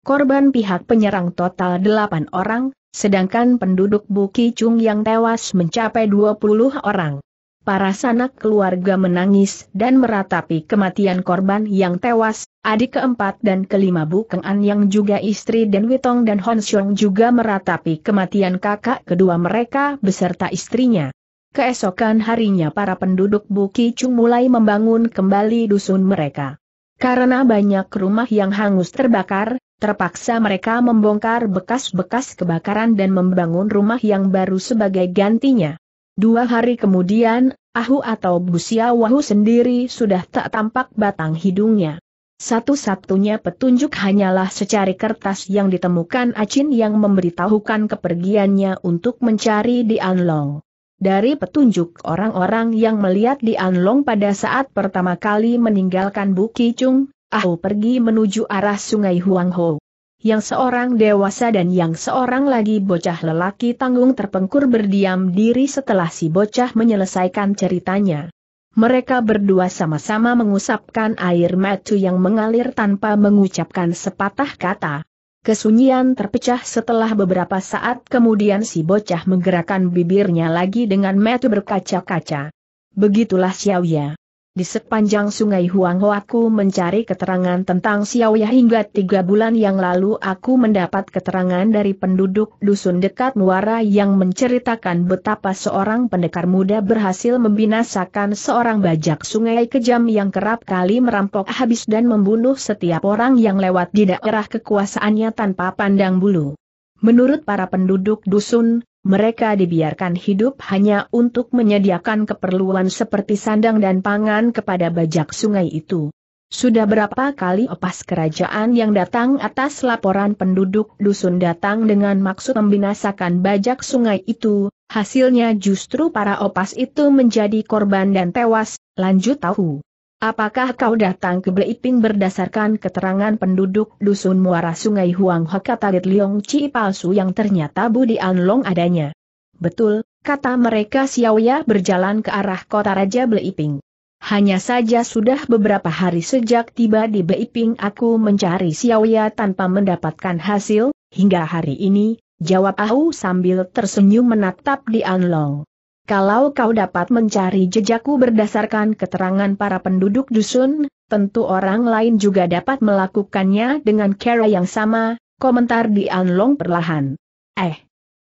Korban pihak penyerang total delapan orang, sedangkan penduduk Bukicung yang tewas mencapai dua puluh orang. Para sanak keluarga menangis dan meratapi kematian korban yang tewas, adik keempat dan kelima Bu Keng An yang juga istri dan Wei Tong dan Han Xiong juga meratapi kematian kakak kedua mereka beserta istrinya. Keesokan harinya para penduduk Bukicung mulai membangun kembali dusun mereka. Karena banyak rumah yang hangus terbakar, terpaksa mereka membongkar bekas-bekas kebakaran dan membangun rumah yang baru sebagai gantinya. Dua hari kemudian, Ahu atau Bu Xiaohu sendiri sudah tak tampak batang hidungnya. Satu-satunya petunjuk hanyalah secari kertas yang ditemukan Acin yang memberitahukan kepergiannya untuk mencari Di Anlong. Dari petunjuk orang-orang yang melihat Di Anlong pada saat pertama kali meninggalkan Bukicung, Ahu pergi menuju arah sungai Wangho. Yang seorang dewasa dan yang seorang lagi bocah lelaki tanggung terpengkur berdiam diri setelah si bocah menyelesaikan ceritanya. Mereka berdua sama-sama mengusapkan air mata yang mengalir tanpa mengucapkan sepatah kata. Kesunyian terpecah setelah beberapa saat kemudian si bocah menggerakkan bibirnya lagi dengan mata berkaca-kaca. Begitulah Xiaoya. Di sepanjang sungai Huangho aku mencari keterangan tentang Xiaoya hingga tiga bulan yang lalu aku mendapat keterangan dari penduduk dusun dekat Muara yang menceritakan betapa seorang pendekar muda berhasil membinasakan seorang bajak sungai kejam yang kerap kali merampok habis dan membunuh setiap orang yang lewat di daerah kekuasaannya tanpa pandang bulu. Menurut para penduduk dusun, mereka dibiarkan hidup hanya untuk menyediakan keperluan seperti sandang dan pangan kepada bajak sungai itu. Sudah berapa kali opas kerajaan yang datang atas laporan penduduk dusun datang dengan maksud membinasakan bajak sungai itu, hasilnya justru para opas itu menjadi korban dan tewas, lanjut Tahu. Apakah kau datang ke Bleiping berdasarkan keterangan penduduk dusun Muara Sungai Huangho, kata It Leong Chi palsu yang ternyata Budi Anlong adanya. Betul, kata mereka, Xiaoya berjalan ke arah kota Raja Bleiping. Hanya saja sudah beberapa hari sejak tiba di Bleiping aku mencari Xiaoya tanpa mendapatkan hasil, hingga hari ini, jawab Ahu sambil tersenyum menatap di Anlong. Kalau kau dapat mencari jejakku berdasarkan keterangan para penduduk dusun, tentu orang lain juga dapat melakukannya dengan cara yang sama, komentar di Anlong perlahan. Eh.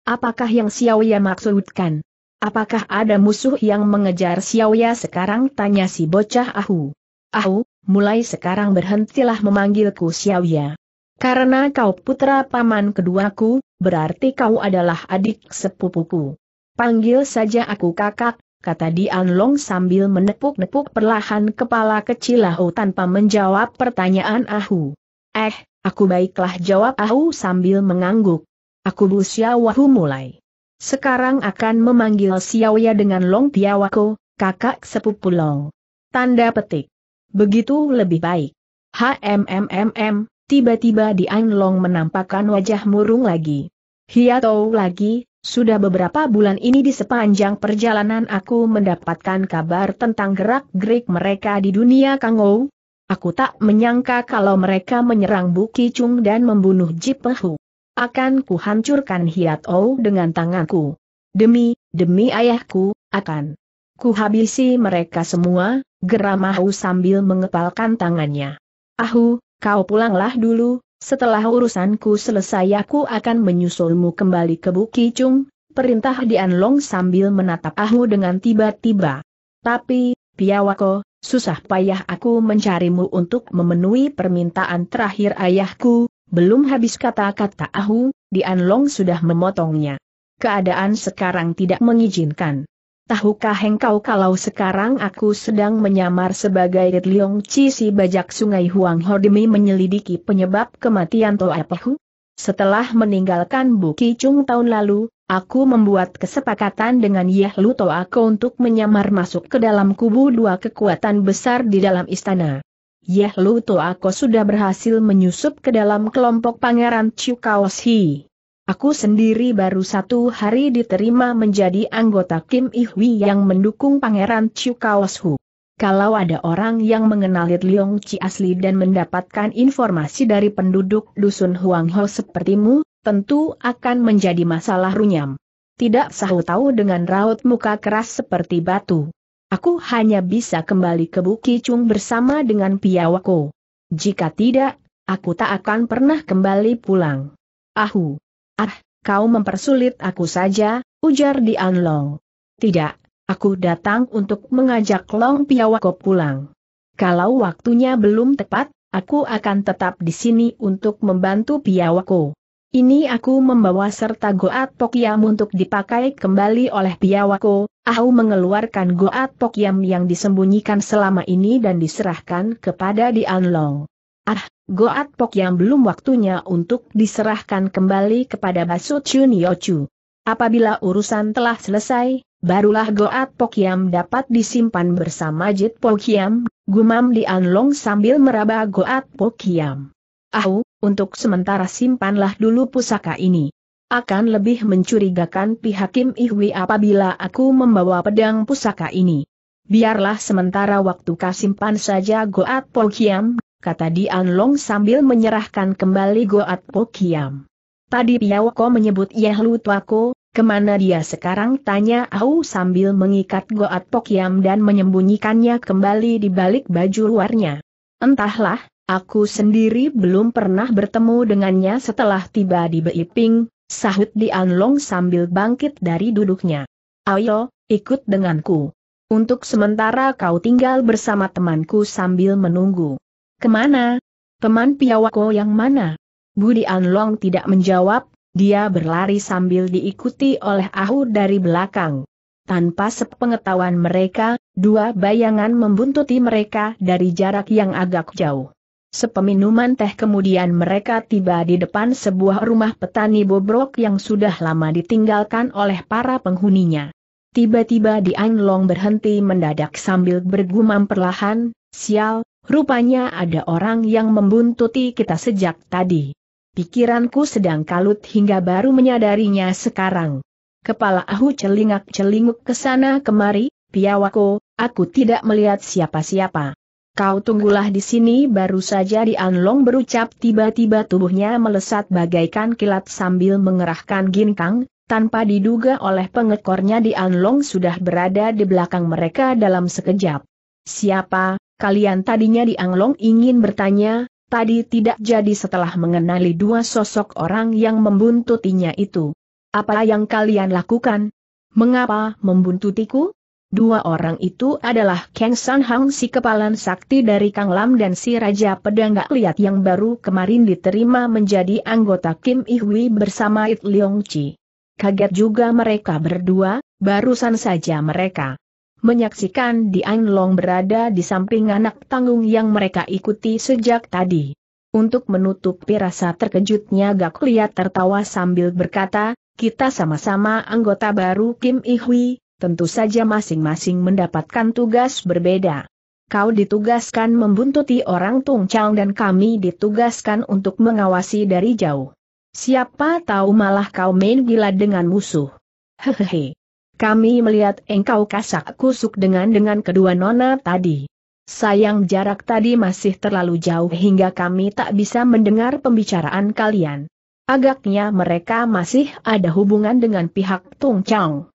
Apakah yang Xiaoya maksudkan? Apakah ada musuh yang mengejar Xiaoya sekarang? Tanya si bocah Ahu. Ahu, mulai sekarang berhentilah memanggilku Xiaoya. Karena kau putra paman keduaku, berarti kau adalah adik sepupuku. Panggil saja aku kakak, kata Dian Long sambil menepuk-nepuk perlahan kepala kecil Ahu tanpa menjawab pertanyaan Ahu. Eh, aku baiklah, jawab Ahu sambil mengangguk. Aku Bu Xiaowahu mulai sekarang akan memanggil Xiaoya dengan Long Tiawako, kakak sepupu Long. Tanda petik. Begitu lebih baik. HMMMM, tiba-tiba Dian Long menampakkan wajah murung lagi. Hiatou lagi, sudah beberapa bulan ini di sepanjang perjalanan aku mendapatkan kabar tentang gerak-gerik mereka di dunia Kangou. Aku tak menyangka kalau mereka menyerang Bukicung dan membunuh Jipehu. Akan kuhancurkan Hiatou dengan tanganku. Demi, demi ayahku, akan kuhabisi mereka semua, geram Ahu sambil mengepalkan tangannya. Ahu, kau pulanglah dulu, setelah urusanku selesai aku akan menyusulmu kembali ke Bukicung, perintah Dian Long sambil menatap Ahu dengan tiba-tiba. Tapi, Piawako, susah payah aku mencarimu untuk memenuhi permintaan terakhir ayahku. Belum habis kata-kata Ahu, Dian Long sudah memotongnya. Keadaan sekarang tidak mengizinkan. Tahukah engkau kalau sekarang aku sedang menyamar sebagai It Leong Chi, si bajak sungai Huang Ho, demi menyelidiki penyebab kematian Toa Pehu? Setelah meninggalkan Bukicung tahun lalu, aku membuat kesepakatan dengan Yeh Lu Toako untuk menyamar masuk ke dalam kubu dua kekuatan besar di dalam istana. Yeh Lu Toako sudah berhasil menyusup ke dalam kelompok Pangeran Chu Kaoshi. Aku sendiri baru satu hari diterima menjadi anggota Kimi Hui yang mendukung Pangeran Chu Kaoshi. Kalau ada orang yang mengenal It Leong Chi asli dan mendapatkan informasi dari penduduk dusun Huang Ho sepertimu, tentu akan menjadi masalah runyam. Tidak sahu tahu dengan raut muka keras seperti batu. Aku hanya bisa kembali ke Bukicung bersama dengan Piawako. Jika tidak, aku tak akan pernah kembali pulang. Ahu, ah, kau mempersulit aku saja, ujar Dian Long. Tidak, aku datang untuk mengajak Long Piawako pulang. Kalau waktunya belum tepat, aku akan tetap di sini untuk membantu Piawako. Ini aku membawa serta Goat Pokiam untuk dipakai kembali oleh Piawako. Ahu mengeluarkan Goat Pokiam yang disembunyikan selama ini dan diserahkan kepada Dian Long. Ah, Goat Pokiam belum waktunya untuk diserahkan kembali kepada Basu Chuniochu. Apabila urusan telah selesai, barulah Goat Pokiam dapat disimpan bersama Jit Pokiam, gumam Dian Long sambil meraba Goat Pokiam. Ahu, untuk sementara simpanlah dulu pusaka ini. Akan lebih mencurigakan pihak Kim Iwi apabila aku membawa pedang pusaka ini. Biarlah sementara waktu kau simpan saja Goat Pokiam, kata Dian Long sambil menyerahkan kembali Goat Pokiam. Tadi Piawako menyebut Yeh Lu Toako, kemana dia sekarang? Tanya Ahu sambil mengikat Goat Pokiam dan menyembunyikannya kembali di balik baju luarnya. Entahlah. Aku sendiri belum pernah bertemu dengannya setelah tiba di Bleiping, sahut Dian Long sambil bangkit dari duduknya. Ayo, ikut denganku. Untuk sementara kau tinggal bersama temanku sambil menunggu. Kemana? Teman Piawako yang mana? Budi Anlong tidak menjawab, dia berlari sambil diikuti oleh Ahu dari belakang. Tanpa sepengetahuan mereka, dua bayangan membuntuti mereka dari jarak yang agak jauh. Sepeminuman teh kemudian mereka tiba di depan sebuah rumah petani bobrok yang sudah lama ditinggalkan oleh para penghuninya. Tiba-tiba Dian Long berhenti mendadak sambil bergumam perlahan, sial, rupanya ada orang yang membuntuti kita sejak tadi. Pikiranku sedang kalut hingga baru menyadarinya sekarang. Kepala Ahu celingak-celinguk ke sana kemari, piawako, aku tidak melihat siapa-siapa. Kau tunggulah di sini. Baru saja Di Anlong berucap, tiba-tiba tubuhnya melesat bagaikan kilat sambil mengerahkan ginkang. Tanpa diduga oleh pengekornya, Di Anlong sudah berada di belakang mereka dalam sekejap. Siapa kalian? Tadinya Di Anlong ingin bertanya, tadi tidak jadi setelah mengenali dua sosok orang yang membuntutinya itu. Apa yang kalian lakukan? Mengapa membuntutiku? Dua orang itu adalah Kang San Hang, si kepalan sakti dari Kang Lam, dan si Raja Pedang Gak Lihat yang baru kemarin diterima menjadi anggota Kimi Hui bersama It Leong Chi. Kaget juga mereka berdua, barusan saja mereka menyaksikan Di Anlong berada di samping anak tanggung yang mereka ikuti sejak tadi. Untuk menutupi rasa terkejutnya, Gak Lihat tertawa sambil berkata, kita sama-sama anggota baru Kimi Hui. Tentu saja masing-masing mendapatkan tugas berbeda. Kau ditugaskan membuntuti orang Tung Chang dan kami ditugaskan untuk mengawasi dari jauh. Siapa tahu malah kau main gila dengan musuh. Hehehe. Kami melihat engkau kasak kusuk dengan dengan kedua nona tadi. Sayang jarak tadi masih terlalu jauh hingga kami tak bisa mendengar pembicaraan kalian. Agaknya mereka masih ada hubungan dengan pihak Tung Chang.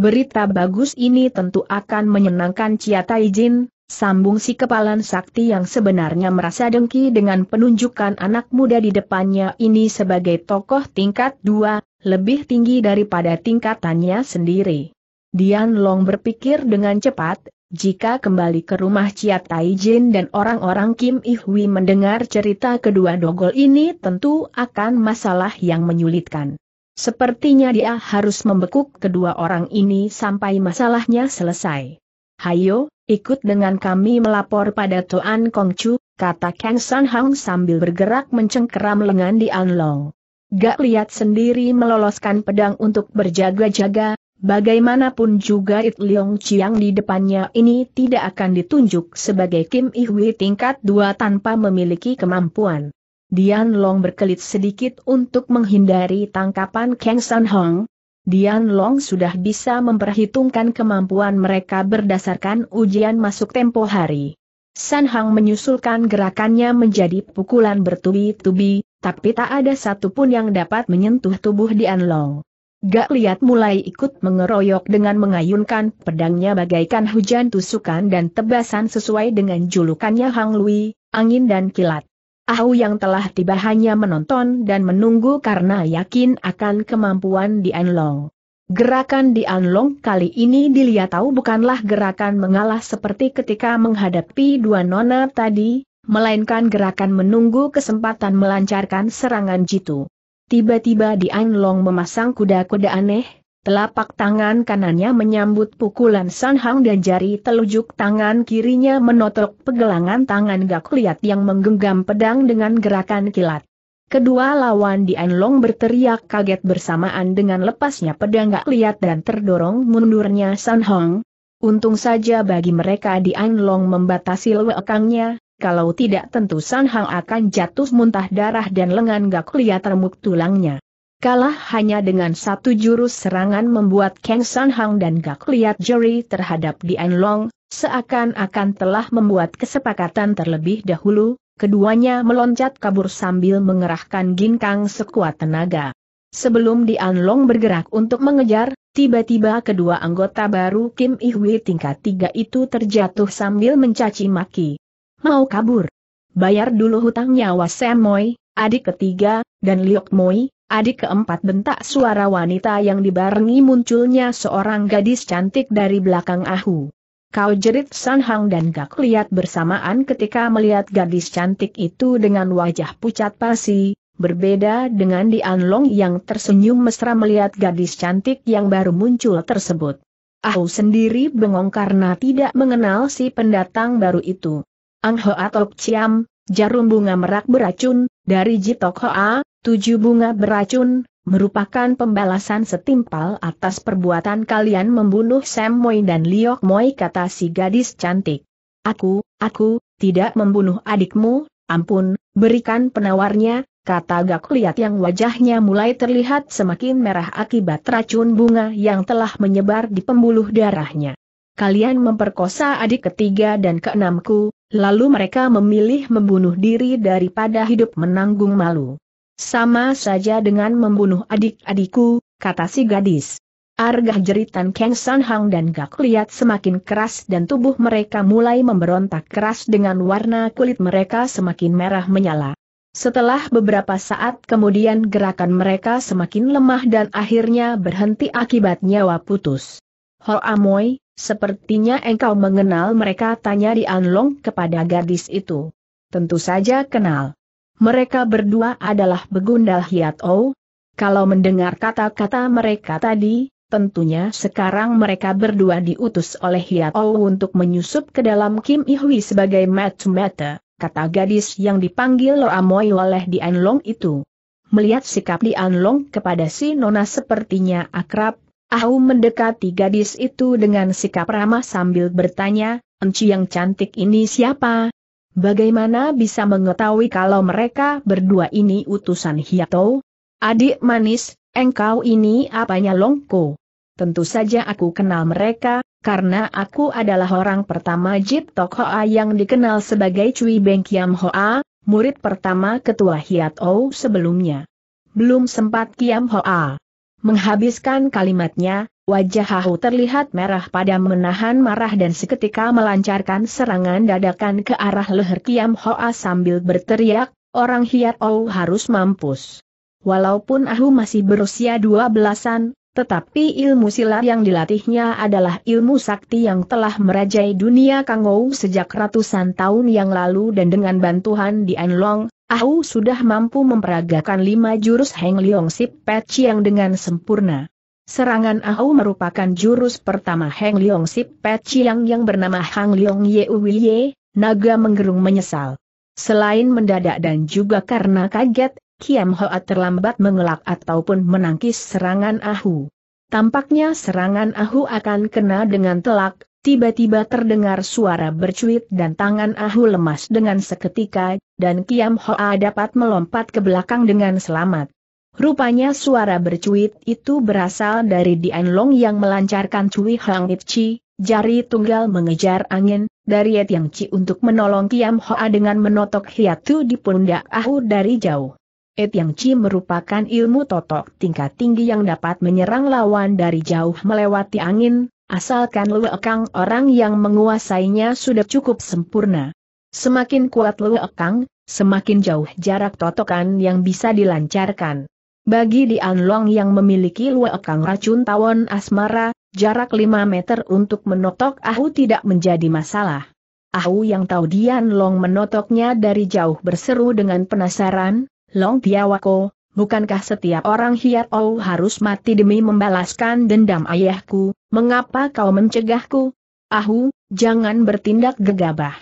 Berita bagus ini tentu akan menyenangkan Cia Taijin, sambung si kepalan sakti yang sebenarnya merasa dengki dengan penunjukan anak muda di depannya ini sebagai tokoh tingkat dua, lebih tinggi daripada tingkatannya sendiri. Di Anlong berpikir dengan cepat, jika kembali ke rumah Cia Taijin dan orang-orang Kimi Hui mendengar cerita kedua dogol ini tentu akan masalah yang menyulitkan. Sepertinya dia harus membekuk kedua orang ini sampai masalahnya selesai. Hayo, ikut dengan kami melapor pada Toan Kong Chu, kata Kang San Hang sambil bergerak mencengkeram lengan Di Anlong. Gak Lihat sendiri meloloskan pedang untuk berjaga-jaga, bagaimanapun juga It Leong Chi yang di depannya ini tidak akan ditunjuk sebagai Kimi Hui tingkat dua tanpa memiliki kemampuan. Di Anlong berkelit sedikit untuk menghindari tangkapan Kang San Hong. Di Anlong sudah bisa memperhitungkan kemampuan mereka berdasarkan ujian masuk tempo hari. San Hang menyusulkan gerakannya menjadi pukulan bertubi-tubi, tapi tak ada satupun yang dapat menyentuh tubuh Di Anlong. Gak Lihat mulai ikut mengeroyok dengan mengayunkan pedangnya bagaikan hujan tusukan dan tebasan sesuai dengan julukannya Hang Lui, angin dan kilat. Ahu yang telah tiba hanya menonton dan menunggu karena yakin akan kemampuan Di Anlong. Gerakan Di Anlong kali ini dilihat tahu bukanlah gerakan mengalah seperti ketika menghadapi dua nona tadi, melainkan gerakan menunggu kesempatan melancarkan serangan jitu. Tiba-tiba Di Anlong memasang kuda-kuda aneh, telapak tangan kanannya menyambut pukulan San Hang dan jari telunjuk tangan kirinya menotok pegelangan tangan Gak Lihat yang menggenggam pedang dengan gerakan kilat. Kedua lawan Di Anlong berteriak kaget bersamaan dengan lepasnya pedang Gak Lihat dan terdorong mundurnya San Hang. Untung saja bagi mereka Di Anlong membatasi Lue Kangnya, kalau tidak tentu San Hang akan jatuh muntah darah dan lengan Gak Lihat remuk tulangnya. Kalah hanya dengan satu jurus serangan membuat Kang San Hang dan Gak Lihat jeri terhadap Di Anlong, seakan-akan telah membuat kesepakatan terlebih dahulu, keduanya meloncat kabur sambil mengerahkan ginkang sekuat tenaga. Sebelum Di Anlong bergerak untuk mengejar, tiba-tiba kedua anggota baru Kimi Hui tingkat tiga itu terjatuh sambil mencaci maki. Mau kabur? Bayar dulu hutang nyawa Sam Moi, adik ketiga, dan Liok Moi. Adik keempat, bentak suara wanita yang dibarengi munculnya seorang gadis cantik dari belakang Ahu. Kau, jerit San Hang dan Gak Lihat bersamaan ketika melihat gadis cantik itu dengan wajah pucat pasi, berbeda dengan Di Anlong yang tersenyum mesra melihat gadis cantik yang baru muncul tersebut. Ahu sendiri bengong karena tidak mengenal si pendatang baru itu. Ang Hoa Tok Ciam, jarum bunga merak beracun, dari Jitok Hoa. Tujuh bunga beracun, merupakan pembalasan setimpal atas perbuatan kalian membunuh Sam Moi dan Liok Moi, kata si gadis cantik. Aku, aku, tidak membunuh adikmu, "Ampun, berikan penawarnya," kata Gak Liat yang wajahnya mulai terlihat semakin merah akibat racun bunga yang telah menyebar di pembuluh darahnya. "Kalian memperkosa adik ketiga dan keenamku, lalu mereka memilih membunuh diri daripada hidup menanggung malu. Sama saja dengan membunuh adik-adikku," kata si gadis. Argah jeritan Kang San Hang dan Gak Liat semakin keras dan tubuh mereka mulai memberontak keras dengan warna kulit mereka semakin merah menyala. Setelah beberapa saat kemudian gerakan mereka semakin lemah dan akhirnya berhenti akibat nyawa putus. "Hoa Moi, sepertinya engkau mengenal mereka?" tanya Di Anlong kepada gadis itu. "Tentu saja kenal. Mereka berdua adalah begundal Hiatou. Kalau mendengar kata-kata mereka tadi, tentunya sekarang mereka berdua diutus oleh Hiatou untuk menyusup ke dalam Kimi Hui sebagai mata-mata," kata gadis yang dipanggil Hoa Moi oleh Di Anlong itu. Melihat sikap Di Anlong kepada si nona sepertinya akrab, Ahu mendekati gadis itu dengan sikap ramah sambil bertanya, "Enci yang cantik ini siapa? Bagaimana bisa mengetahui kalau mereka berdua ini utusan Hiatou? Adik manis, engkau ini apanya Longko?" "Tentu saja aku kenal mereka, karena aku adalah orang pertama Jip Tok Hoa yang dikenal sebagai Cui Beng Kiam Hoa, murid pertama ketua Hiatou sebelumnya." Belum sempat Kiam Hoa menghabiskan kalimatnya, wajah Hao terlihat merah pada menahan marah dan seketika melancarkan serangan dadakan ke arah leher Kiam Hoa sambil berteriak, "Orang Hiatou harus mampus!" Walaupun Ahu masih berusia dua belasan, tetapi ilmu silat yang dilatihnya adalah ilmu sakti yang telah merajai dunia Kangou sejak ratusan tahun yang lalu dan dengan bantuan Di Anlong, Ahu sudah mampu memperagakan lima jurus Heng Leong Sip Peci yang dengan sempurna. Serangan Ahu merupakan jurus pertama Heng Leong Sip Peci yang yang bernama Hang Leong Ye Uwiye, naga menggerung menyesal. Selain mendadak dan juga karena kaget, Kiam Hoa terlambat mengelak ataupun menangkis serangan Ahu. Tampaknya serangan Ahu akan kena dengan telak, tiba-tiba terdengar suara bercuit dan tangan Ahu lemas dengan seketika, dan Kiam Hoa dapat melompat ke belakang dengan selamat. Rupanya suara bercuit itu berasal dari Di Anlong yang melancarkan Cui Hang It Chi, jari tunggal mengejar angin, dari It Leong Chi untuk menolong Kiam Hoa dengan menotok hiatu di pundak Ahu dari jauh. It Leong Chi merupakan ilmu totok tingkat tinggi yang dapat menyerang lawan dari jauh melewati angin, asalkan Lue Kang orang yang menguasainya sudah cukup sempurna. Semakin kuat Lue Kang, semakin jauh jarak totokan yang bisa dilancarkan. Bagi Di Anlong yang memiliki Lue Kang racun tawon asmara, jarak lima meter untuk menotok Ahu tidak menjadi masalah. Ahu yang tahu Di Anlong menotoknya dari jauh berseru dengan penasaran, "Long Piawako, bukankah setiap orang Hiatou harus mati demi membalaskan dendam ayahku, mengapa kau mencegahku? Ahu, jangan bertindak gegabah.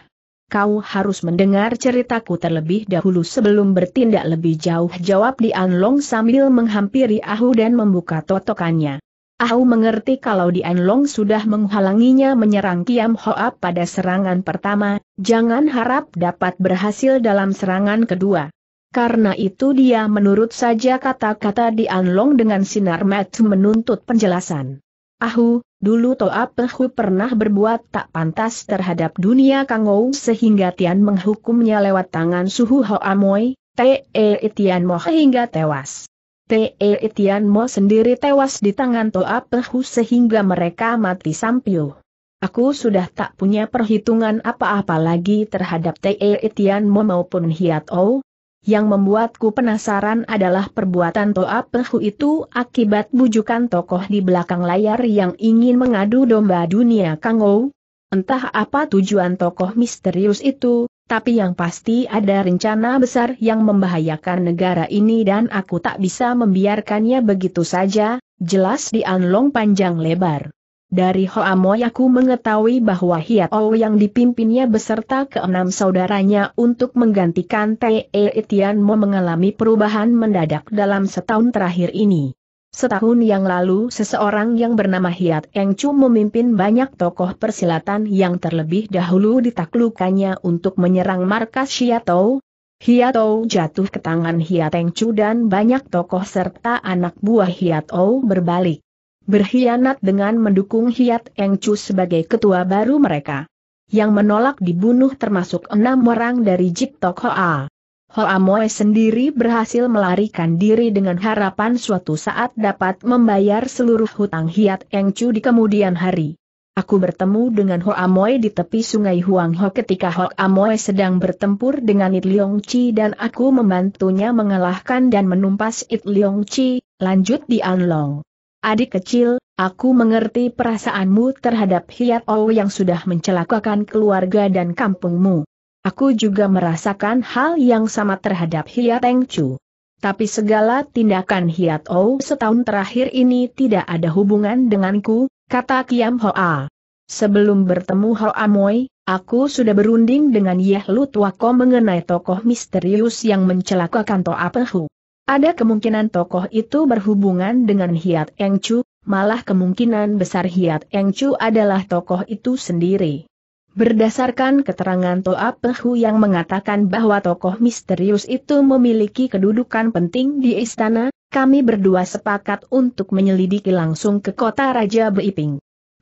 Kau harus mendengar ceritaku terlebih dahulu sebelum bertindak lebih jauh," jawab Di Anlong sambil menghampiri Ahu dan membuka totokannya. Ahu mengerti kalau Di Anlong sudah menghalanginya menyerang Kiam Hoa pada serangan pertama, jangan harap dapat berhasil dalam serangan kedua. Karena itu dia menurut saja kata-kata Di Anlong dengan sinar mata menuntut penjelasan. "Ahu, dulu Toa Pehu pernah berbuat tak pantas terhadap dunia Kangou sehingga Tian menghukumnya lewat tangan Suhu Hoa Moi, Te Tian Mo hingga tewas. Te Tian Mo sendiri tewas di tangan Toa Pehu sehingga mereka mati sampiuh. Aku sudah tak punya perhitungan apa-apa lagi terhadap Te Tian Mo maupun Hiatou. Yang membuatku penasaran adalah perbuatan Toa Pehu itu akibat bujukan tokoh di belakang layar yang ingin mengadu domba dunia Kangou. Entah apa tujuan tokoh misterius itu, tapi yang pasti ada rencana besar yang membahayakan negara ini dan aku tak bisa membiarkannya begitu saja," jelas Di Anlong panjang lebar. "Dari Hoa Moi aku mengetahui bahwa Hiatou yang dipimpinnya beserta keenam saudaranya untuk menggantikan Te Tian Mo mengalami perubahan mendadak dalam setahun terakhir ini. Setahun yang lalu seseorang yang bernama Hiat Eng Chu memimpin banyak tokoh persilatan yang terlebih dahulu ditaklukannya untuk menyerang markas Hiatou, Hiatou jatuh ke tangan Hiat Eng Chu dan banyak tokoh serta anak buah Hiatou berbalik. Berkhianat dengan mendukung Hiat Eng Chu sebagai ketua baru mereka. Yang menolak dibunuh termasuk enam orang dari Jip Tok Hoa. Hoa Moi sendiri berhasil melarikan diri dengan harapan suatu saat dapat membayar seluruh hutang Hiat Eng Chu di kemudian hari. Aku bertemu dengan Hoa Moi di tepi sungai Huang Ho ketika Hoa Moi sedang bertempur dengan It Leong Chi dan aku membantunya mengalahkan dan menumpas It Leong Chi, lanjut Di Anlong. Adik kecil, aku mengerti perasaanmu terhadap Hiatou yang sudah mencelakakan keluarga dan kampungmu. Aku juga merasakan hal yang sama terhadap Hiat Eng Chu. Tapi segala tindakan Hiatou setahun terakhir ini tidak ada hubungan denganku, kata Kiam Hoa. Sebelum bertemu Hoa Moi, aku sudah berunding dengan Yeh Lu Tuako mengenai tokoh misterius yang mencelakakan Toa Pehu. Ada kemungkinan tokoh itu berhubungan dengan Hiat Eng Chu, malah kemungkinan besar Hiat Eng Chu adalah tokoh itu sendiri. Berdasarkan keterangan Toa Pehu yang mengatakan bahwa tokoh misterius itu memiliki kedudukan penting di istana, kami berdua sepakat untuk menyelidiki langsung ke kota Raja Beiping.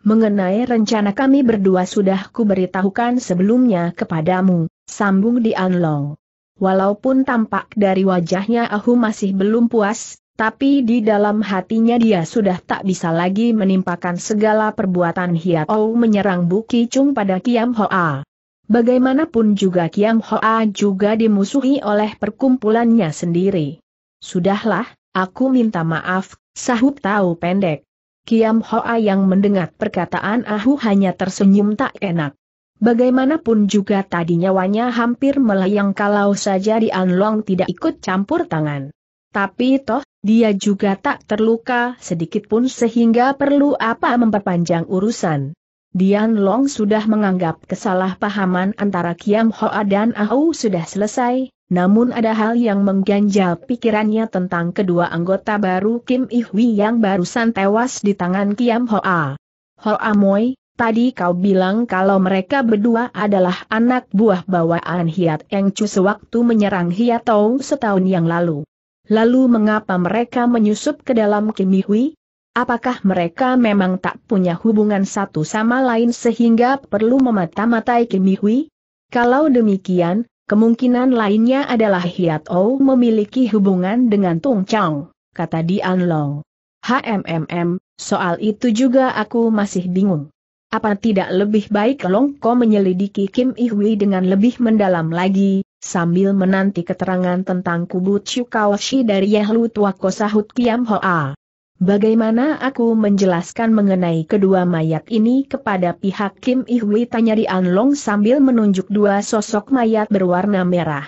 Mengenai rencana kami berdua sudah kuberitahukan sebelumnya kepadamu, sambung Di Anlong. Walaupun tampak dari wajahnya Ahu masih belum puas, tapi di dalam hatinya dia sudah tak bisa lagi menimpakan segala perbuatan Hiatou menyerang Bukicung pada Kiam Hoa. Bagaimanapun juga Kiam Hoa juga dimusuhi oleh perkumpulannya sendiri. Sudahlah, aku minta maaf, sahut tahu pendek. Kiam Hoa yang mendengar perkataan Ahu hanya tersenyum tak enak. Bagaimanapun juga tadi nyawanya hampir melayang kalau saja Di Anlong tidak ikut campur tangan. Tapi toh, dia juga tak terluka sedikitpun sehingga perlu apa memperpanjang urusan. Di Anlong sudah menganggap kesalahpahaman antara Kiam Hoa dan Ahu sudah selesai, namun ada hal yang mengganjal pikirannya tentang kedua anggota baru Kimi Hui yang barusan tewas di tangan Kiam Hoa. Hoa Moi, tadi kau bilang kalau mereka berdua adalah anak buah bawaan Hiat Eng Chu sewaktu menyerang Hiatou setahun yang lalu. Lalu mengapa mereka menyusup ke dalam Kimi Hui? Apakah mereka memang tak punya hubungan satu sama lain sehingga perlu memata-matai Kimi Hui? Kalau demikian, kemungkinan lainnya adalah Hiatou memiliki hubungan dengan Tung Chang, kata Di Anlong. HMMM, soal itu juga aku masih bingung. Apa tidak lebih baik Long Ko menyelidiki Kimi Hui dengan lebih mendalam lagi, sambil menanti keterangan tentang Kubutsu Kaoshi dari Yeh Lu Tuako, sahut Kiam Hoa. Bagaimana aku menjelaskan mengenai kedua mayat ini kepada pihak Kimi Hui, tanya Di Anlong sambil menunjuk dua sosok mayat berwarna merah.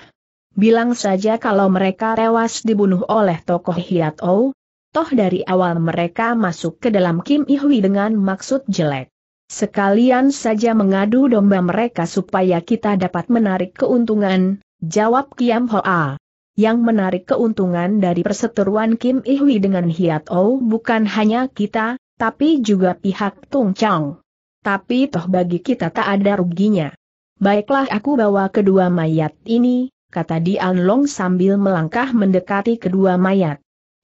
Bilang saja kalau mereka tewas dibunuh oleh tokoh Hiatou, toh dari awal mereka masuk ke dalam Kimi Hui dengan maksud jelek. Sekalian saja mengadu domba mereka supaya kita dapat menarik keuntungan, jawab Kiam Hoa. Yang menarik keuntungan dari perseteruan Kimi Hui dengan Hiatou bukan hanya kita, tapi juga pihak Tung Chang. Tapi toh bagi kita tak ada ruginya. Baiklah, aku bawa kedua mayat ini, kata Di Anlong sambil melangkah mendekati kedua mayat.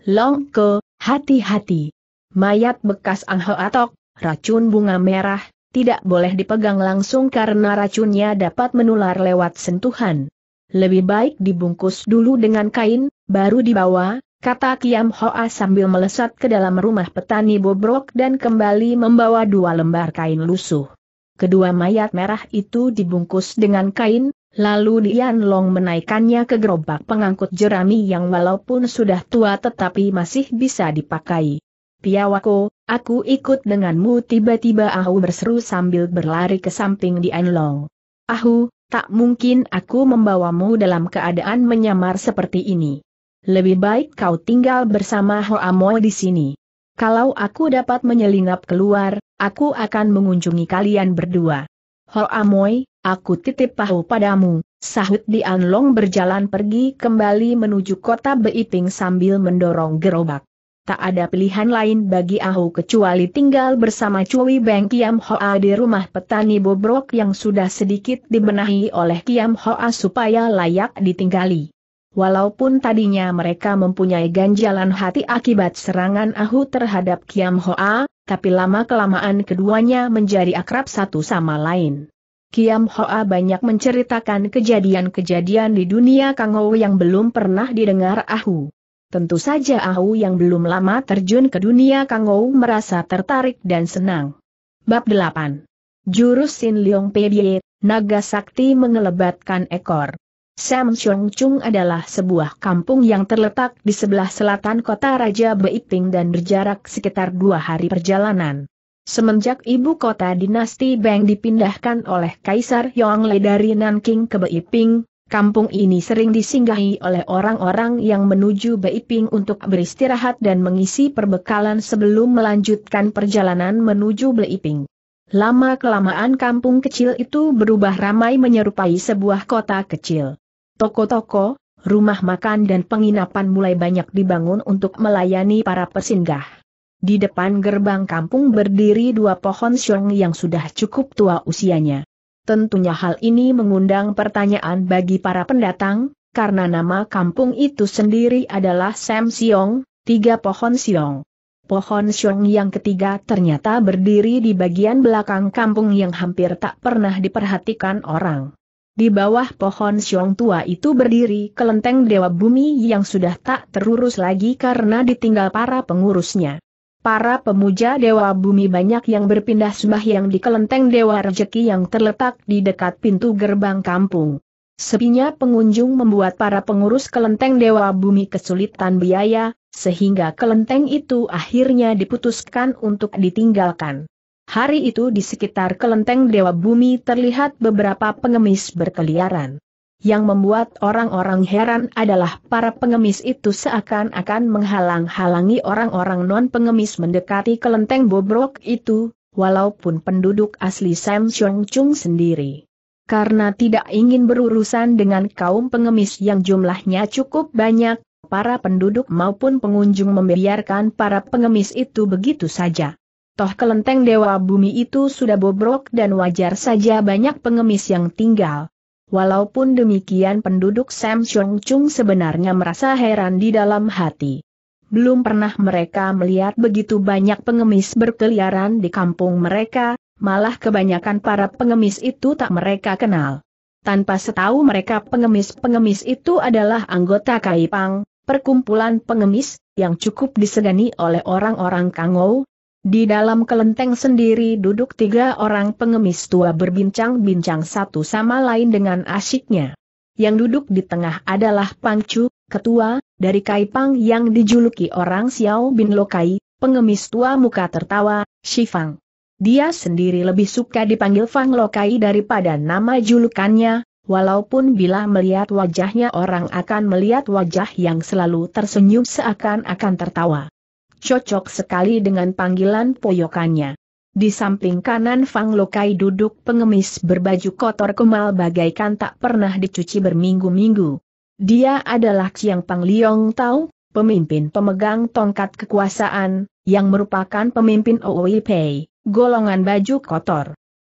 Long Ko, hati-hati. Mayat bekas Ang Hoa Tok, racun bunga merah, tidak boleh dipegang langsung karena racunnya dapat menular lewat sentuhan. Lebih baik dibungkus dulu dengan kain, baru dibawa, kata Kiam Hoa sambil melesat ke dalam rumah petani bobrok dan kembali membawa dua lembar kain lusuh. Kedua mayat merah itu dibungkus dengan kain, lalu Di Anlong menaikannya ke gerobak pengangkut jerami yang walaupun sudah tua tetapi masih bisa dipakai. Piawako, aku ikut denganmu, tiba-tiba Ahu berseru sambil berlari ke samping Di Anlong. Ahu, tak mungkin aku membawamu dalam keadaan menyamar seperti ini. Lebih baik kau tinggal bersama Hoa Moi di sini. Kalau aku dapat menyelinap keluar, aku akan mengunjungi kalian berdua. Hoa Moi, aku titip Ahu padamu, sahut Di Anlong berjalan pergi kembali menuju kota Beiping sambil mendorong gerobak. tak ada pilihan lain bagi Ahu kecuali tinggal bersama Cui Beng Kiam Hoa di rumah petani bobrok yang sudah sedikit dibenahi oleh Kiam Hoa supaya layak ditinggali. Walaupun tadinya mereka mempunyai ganjalan hati akibat serangan Ahu terhadap Kiam Hoa, tapi lama-kelamaan keduanya menjadi akrab satu sama lain. Kiam Hoa banyak menceritakan kejadian-kejadian di dunia Kangou yang belum pernah didengar Ahu. Tentu saja Ahu yang belum lama terjun ke dunia Kangou merasa tertarik dan senang. Bab delapan. Jurus Sin Leong Pedie, Naga Sakti Mengelebatkan Ekor. Sam Xiong Chung adalah sebuah kampung yang terletak di sebelah selatan kota Raja Beiting dan berjarak sekitar dua hari perjalanan. Semenjak ibu kota dinasti Beng dipindahkan oleh Kaisar Yongle dari Nanking ke Beiping, kampung ini sering disinggahi oleh orang-orang yang menuju Beiping untuk beristirahat dan mengisi perbekalan sebelum melanjutkan perjalanan menuju Beiping. Lama-kelamaan kampung kecil itu berubah ramai menyerupai sebuah kota kecil. Toko-toko, rumah makan dan penginapan mulai banyak dibangun untuk melayani para pesinggah. Di depan gerbang kampung berdiri dua pohon siung yang sudah cukup tua usianya. Tentunya hal ini mengundang pertanyaan bagi para pendatang, karena nama kampung itu sendiri adalah Sam Xiong, tiga pohon siung. Pohon siung yang ketiga ternyata berdiri di bagian belakang kampung yang hampir tak pernah diperhatikan orang. Di bawah pohon siung tua itu berdiri kelenteng Dewa Bumi yang sudah tak terurus lagi karena ditinggal para pengurusnya. Para pemuja Dewa Bumi banyak yang berpindah sembahyang di kelenteng Dewa Rezeki yang terletak di dekat pintu gerbang kampung. Sepinya pengunjung membuat para pengurus kelenteng Dewa Bumi kesulitan biaya, sehingga kelenteng itu akhirnya diputuskan untuk ditinggalkan. Hari itu di sekitar kelenteng Dewa Bumi terlihat beberapa pengemis berkeliaran. Yang membuat orang-orang heran adalah para pengemis itu seakan-akan menghalang-halangi orang-orang non-pengemis mendekati kelenteng bobrok itu, walaupun penduduk asli Sam Xiong Chung sendiri. Karena tidak ingin berurusan dengan kaum pengemis yang jumlahnya cukup banyak, para penduduk maupun pengunjung membiarkan para pengemis itu begitu saja. Toh kelenteng Dewa Bumi itu sudah bobrok dan wajar saja banyak pengemis yang tinggal. Walaupun demikian penduduk Sam Xiong Chung sebenarnya merasa heran di dalam hati. Belum pernah mereka melihat begitu banyak pengemis berkeliaran di kampung mereka, malah kebanyakan para pengemis itu tak mereka kenal. Tanpa setahu mereka pengemis-pengemis itu adalah anggota Kaipang, perkumpulan pengemis, yang cukup disegani oleh orang-orang Kangou. Di dalam kelenteng sendiri duduk tiga orang pengemis tua berbincang-bincang satu sama lain dengan asyiknya. Yang duduk di tengah adalah Pang Chu, ketua, dari Kaipang yang dijuluki orang Xiao Bin Lokai, pengemis tua muka tertawa, Shi Fang. Dia sendiri lebih suka dipanggil Fang Lokai daripada nama julukannya, walaupun bila melihat wajahnya orang akan melihat wajah yang selalu tersenyum seakan-akan tertawa. Cocok sekali dengan panggilan poyokannya. Di samping kanan Fang Lokai duduk pengemis berbaju kotor kemal bagaikan tak pernah dicuci berminggu-minggu. Dia adalah Xiang Pang Liong Tao, pemimpin pemegang tongkat kekuasaan, yang merupakan pemimpin Owi Pei, golongan baju kotor.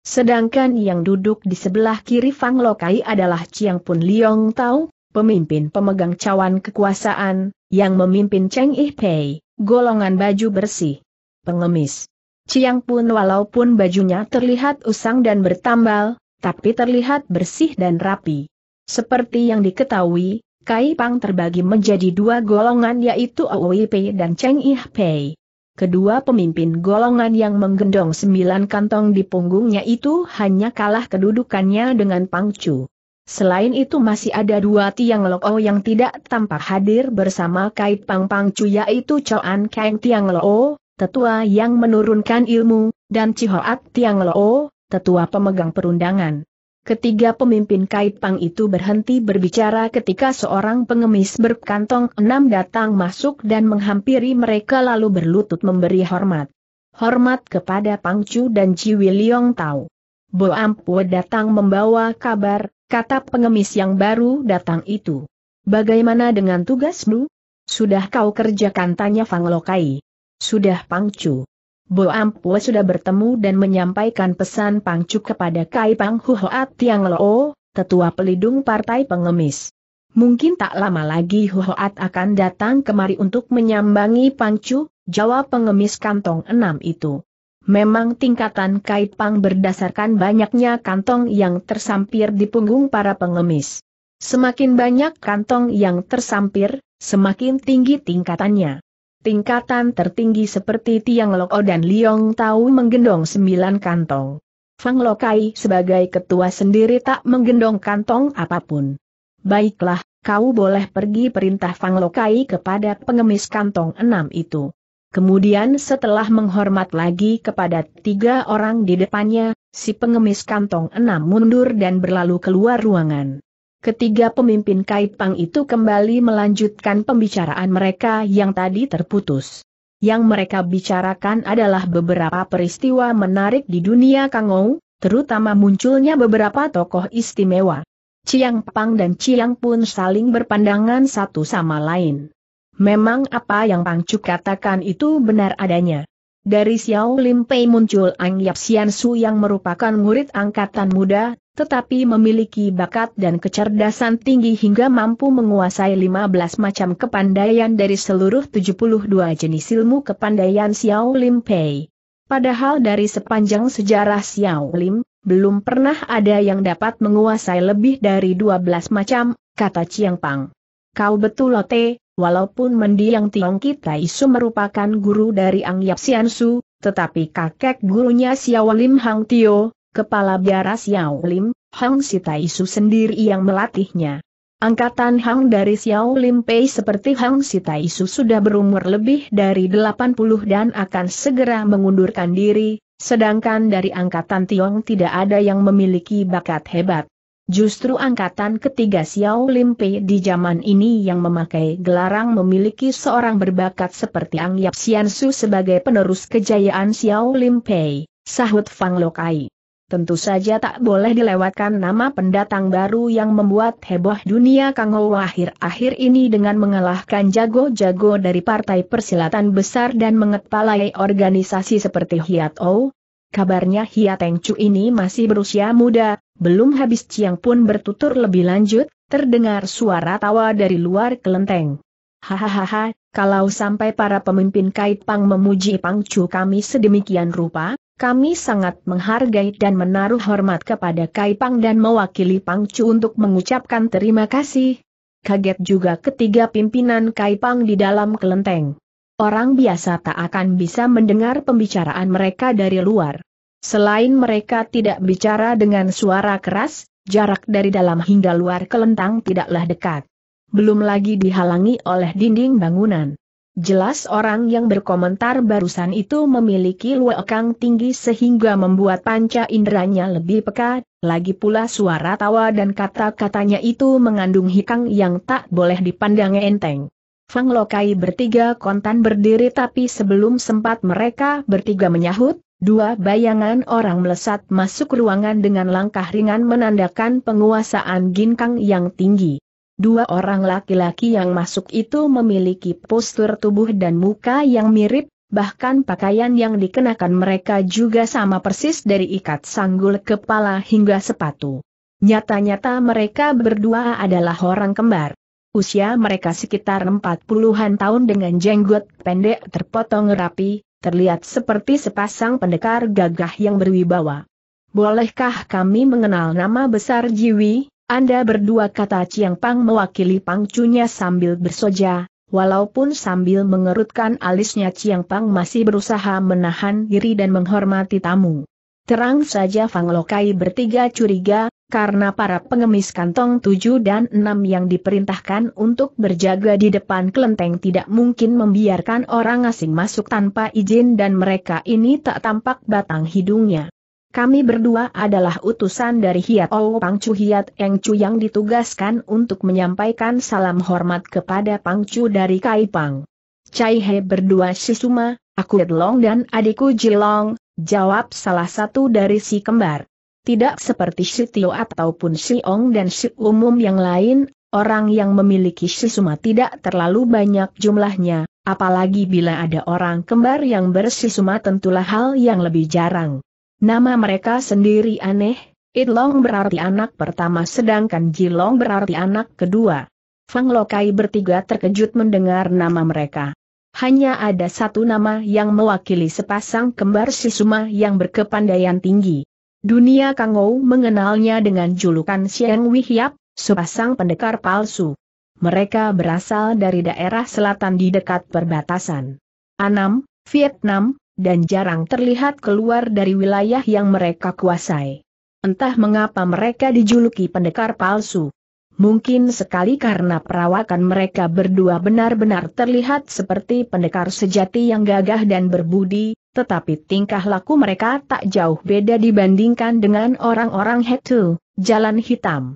Sedangkan yang duduk di sebelah kiri Fang Lokai adalah Xiang Pun Liong Tao, pemimpin pemegang cawan kekuasaan, yang memimpin Cheng Ih Pei, golongan baju bersih. Pengemis Xiang Pun walaupun bajunya terlihat usang dan bertambal, tapi terlihat bersih dan rapi. Seperti yang diketahui, Kaipang terbagi menjadi dua golongan yaitu Owi Pei dan Cheng Ih Pei. Kedua pemimpin golongan yang menggendong sembilan kantong di punggungnya itu hanya kalah kedudukannya dengan Pang Chu. Selain itu masih ada dua Tiang Loo yang tidak tampak hadir bersama Kaipang Pang Chu yaitu Choan Kang Tiang Loo, tetua yang menurunkan ilmu, dan Cihoat Tiang Loo, tetua pemegang perundangan. Ketiga pemimpin Kaipang itu berhenti berbicara ketika seorang pengemis berkantong enam datang masuk dan menghampiri mereka lalu berlutut memberi hormat. Hormat kepada Pang Chu dan Ciwi Liong Tao. Bo Ampu datang membawa kabar, kata pengemis yang baru datang itu. Bagaimana dengan tugasmu? Sudah kau kerjakan, tanya Fang Lokai. Sudah, Pang Chu. Bo Ampua sudah bertemu dan menyampaikan pesan Pang Chu kepada Kaipang Huhoat Tiang Loo, tetua pelindung partai pengemis. Mungkin tak lama lagi Huhoat akan datang kemari untuk menyambangi Pang Chu, jawab pengemis kantong enam itu. Memang tingkatan Kaipang berdasarkan banyaknya kantong yang tersampir di punggung para pengemis. Semakin banyak kantong yang tersampir, semakin tinggi tingkatannya. Tingkatan tertinggi seperti Tiang Loko dan Liong Tau menggendong sembilan kantong. Fang Lokai sebagai ketua sendiri tak menggendong kantong apapun. Baiklah, kau boleh pergi, perintah Fang Lokai kepada pengemis kantong enam itu. Kemudian setelah menghormat lagi kepada tiga orang di depannya, si pengemis kantong enam mundur dan berlalu keluar ruangan. Ketiga pemimpin Kaipang itu kembali melanjutkan pembicaraan mereka yang tadi terputus. Yang mereka bicarakan adalah beberapa peristiwa menarik di dunia Kangou, terutama munculnya beberapa tokoh istimewa. Chiang Pang dan Chiang pun saling berpandangan satu sama lain. Memang apa yang Pang Chu katakan itu benar adanya. Dari Xiao Limpei muncul Ang Yap Sian Su yang merupakan murid angkatan muda, tetapi memiliki bakat dan kecerdasan tinggi hingga mampu menguasai lima belas macam kepandaian dari seluruh tujuh puluh dua jenis ilmu kepandaian Xiao Limpei. Padahal dari sepanjang sejarah Xiao Lim, belum pernah ada yang dapat menguasai lebih dari dua belas macam, kata Chiang Pang. Kau betul Lote, walaupun mendiang Tiong Kita Isu merupakan guru dari Ang Yap Sian Su, tetapi kakek gurunya Xiao Lim Hang Tio, kepala biara Xiao Lim, Hang Sita Isu sendiri yang melatihnya. Angkatan Hang dari Xiao Limpei seperti Hang Sita Isu sudah berumur lebih dari delapan puluh dan akan segera mengundurkan diri, sedangkan dari angkatan Tiong tidak ada yang memiliki bakat hebat. Justru angkatan ketiga Xiao Limpei di zaman ini yang memakai gelarang memiliki seorang berbakat seperti Ang Yap Sian Su sebagai penerus kejayaan Xiao Limpei, sahut Fang Lokai. Tentu saja tak boleh dilewatkan nama pendatang baru yang membuat heboh dunia Kangou akhir-akhir ini dengan mengalahkan jago-jago dari partai persilatan besar dan mengepalai organisasi seperti Hiatou. Kabarnya Hiat Eng Chu ini masih berusia muda, belum habis Chiang pun bertutur lebih lanjut, terdengar suara tawa dari luar kelenteng. Hahaha, kalau sampai para pemimpin Kaipang memuji Pang Chu kami sedemikian rupa, kami sangat menghargai dan menaruh hormat kepada Kaipang dan mewakili Pang Chu untuk mengucapkan terima kasih. Kaget juga ketiga pimpinan Kaipang di dalam kelenteng. Orang biasa tak akan bisa mendengar pembicaraan mereka dari luar. Selain mereka tidak bicara dengan suara keras, jarak dari dalam hingga luar kelenteng tidaklah dekat. Belum lagi dihalangi oleh dinding bangunan. Jelas orang yang berkomentar barusan itu memiliki Lue Kang tinggi sehingga membuat panca inderanya lebih peka, lagi pula suara tawa dan kata-katanya itu mengandung hikang yang tak boleh dipandang enteng. Fang Lokai bertiga kontan berdiri, tapi sebelum sempat mereka bertiga menyahut, dua bayangan orang melesat masuk ruangan dengan langkah ringan menandakan penguasaan ginkang yang tinggi. Dua orang laki-laki yang masuk itu memiliki postur tubuh dan muka yang mirip, bahkan pakaian yang dikenakan mereka juga sama persis dari ikat sanggul kepala hingga sepatu. Nyata-nyata mereka berdua adalah orang kembar. Usia mereka sekitar empat puluhan tahun dengan jenggot pendek terpotong rapi, terlihat seperti sepasang pendekar gagah yang berwibawa. Bolehkah kami mengenal nama besar Jiwi? Anda berdua, kata Chiang Pang mewakili Pang Chu-nya sambil bersoja, walaupun sambil mengerutkan alisnya Chiang Pang masih berusaha menahan diri dan menghormati tamu. Terang saja Fang Lokai bertiga curiga, karena para pengemis kantong tujuh dan enam yang diperintahkan untuk berjaga di depan kelenteng tidak mungkin membiarkan orang asing masuk tanpa izin dan mereka ini tak tampak batang hidungnya. Kami berdua adalah utusan dari Hiatou Pang Chu Hiat Eng Chu yang ditugaskan untuk menyampaikan salam hormat kepada Pang Chu dari Kaipang. Cai He berdua Sisuma, aku Edlong dan adikku Jilong, jawab salah satu dari si kembar. Tidak seperti si Tio ataupun si Ong dan si umum yang lain, Orang yang memiliki sisuma tidak terlalu banyak jumlahnya, apalagi bila ada orang kembar yang bersisuma tentulah hal yang lebih jarang. Nama mereka sendiri aneh, It Leong berarti anak pertama sedangkan Jilong berarti anak kedua. Fang Lokai bertiga terkejut mendengar nama mereka. Hanya ada satu nama yang mewakili sepasang kembar sisuma yang berkepandaian tinggi. Dunia Kangou mengenalnya dengan julukan Siang Wihyap, sepasang pendekar palsu. Mereka berasal dari daerah selatan di dekat perbatasan Anam, Vietnam, dan jarang terlihat keluar dari wilayah yang mereka kuasai. Entah mengapa mereka dijuluki pendekar palsu. Mungkin sekali karena perawakan mereka berdua benar-benar terlihat seperti pendekar sejati yang gagah dan berbudi, tetapi tingkah laku mereka tak jauh beda dibandingkan dengan orang-orang Hiatou, Jalan Hitam.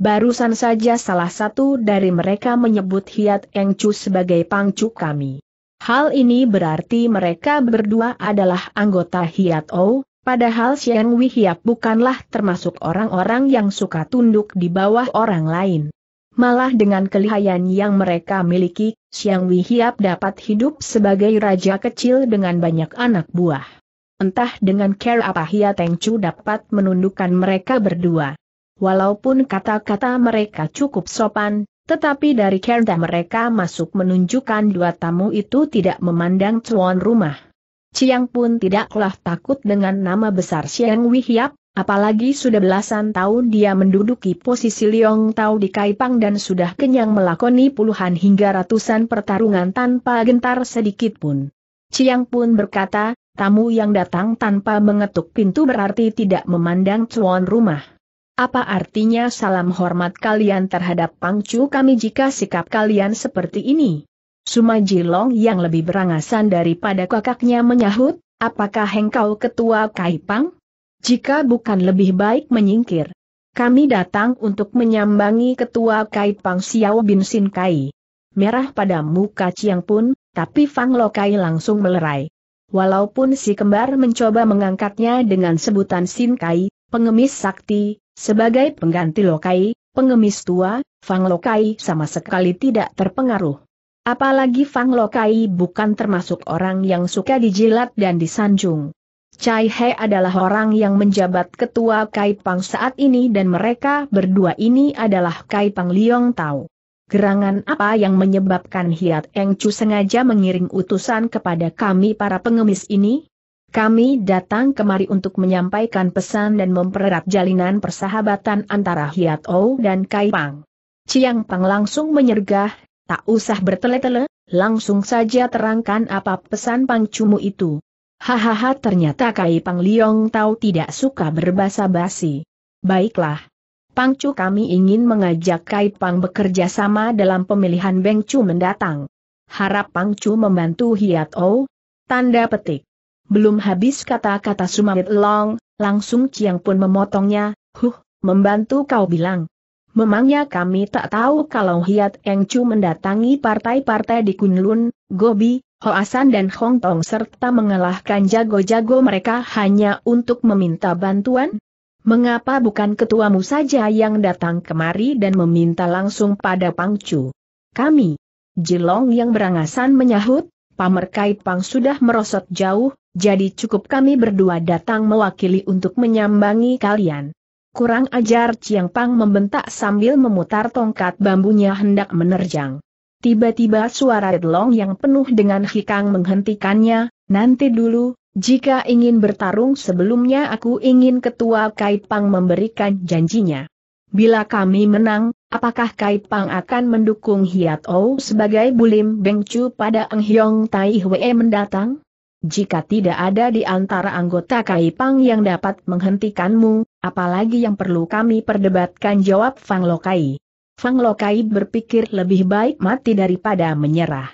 Barusan saja salah satu dari mereka menyebut Hiat Eng Chu sebagai Pang Chu kami. Hal ini berarti mereka berdua adalah anggota Hiatou, padahal Siang Wihyap bukanlah termasuk orang-orang yang suka tunduk di bawah orang lain. Malah dengan kelihayan yang mereka miliki, Siang Wihyap dapat hidup sebagai raja kecil dengan banyak anak buah. Entah dengan cara apa Hiat Eng Chu dapat menundukkan mereka berdua. Walaupun kata-kata mereka cukup sopan, tetapi dari kereta mereka masuk menunjukkan dua tamu itu tidak memandang tuan rumah. Chiang pun tidaklah takut dengan nama besar Siang Wihyap, apalagi sudah belasan tahun dia menduduki posisi Liong Tau di Kaipang dan sudah kenyang melakoni puluhan hingga ratusan pertarungan tanpa gentar sedikit pun. Chiang pun berkata, tamu yang datang tanpa mengetuk pintu berarti tidak memandang tuan rumah. Apa artinya salam hormat kalian terhadap Pang Chu kami jika sikap kalian seperti ini? Suma Jilong yang lebih berangasan daripada kakaknya menyahut, apakah engkau ketua Kaipang? Jika bukan lebih baik menyingkir. Kami datang untuk menyambangi ketua Kaipang Xiao Bin Sin Kai. Merah pada muka Chiang pun, tapi Fang Lokai langsung melerai. Walaupun si kembar mencoba mengangkatnya dengan sebutan Sin Kai, pengemis sakti, sebagai pengganti Lokai, pengemis tua, Fang Lokai sama sekali tidak terpengaruh. Apalagi Fang Lokai bukan termasuk orang yang suka dijilat dan disanjung. Chai He adalah orang yang menjabat ketua Kaipang saat ini dan mereka berdua ini adalah Kaipang Liong Tau. Gerangan apa yang menyebabkan Hiat Eng Chu sengaja mengiring utusan kepada kami para pengemis ini? Kami datang kemari untuk menyampaikan pesan dan mempererat jalinan persahabatan antara Hiatou dan Kaipang. Chiang Pang langsung menyergah, tak usah bertele-tele, langsung saja terangkan apa pesan Pang Cumu itu. Hahaha, ternyata Kaipang Liong Tau tidak suka berbasa-basi. Baiklah. Pang Cu kami ingin mengajak Kaipang bekerja sama dalam pemilihan Beng Cu mendatang. Harap Pang Cu membantu Hiatou. Tanda petik. Belum habis kata-kata Sumamit Long, langsung Chiang pun memotongnya, huh, membantu kau bilang. Memangnya kami tak tahu kalau Hiat Eng Chu mendatangi partai-partai di Kunlun, Gobi, Hoasan dan Hong Tong serta mengalahkan jago-jago mereka hanya untuk meminta bantuan? Mengapa bukan ketuamu saja yang datang kemari dan meminta langsung pada Pang Chu? Kami, Jilong yang berangasan menyahut, Pamer Kaipang sudah merosot jauh, jadi cukup kami berdua datang mewakili untuk menyambangi kalian. Kurang ajar, Chiang Pang membentak sambil memutar tongkat bambunya hendak menerjang. Tiba-tiba suara It Leong yang penuh dengan hikang menghentikannya, nanti dulu, jika ingin bertarung sebelumnya aku ingin ketua Kaipang memberikan janjinya. Bila kami menang, apakah Kaipang akan mendukung Hiatou sebagai bulim Beng Cu pada Eng Hiong Tai Hwe mendatang? Jika tidak ada di antara anggota Kaipang yang dapat menghentikanmu, apalagi yang perlu kami perdebatkan, jawab Fang Lokai. Fang Lokai berpikir lebih baik mati daripada menyerah.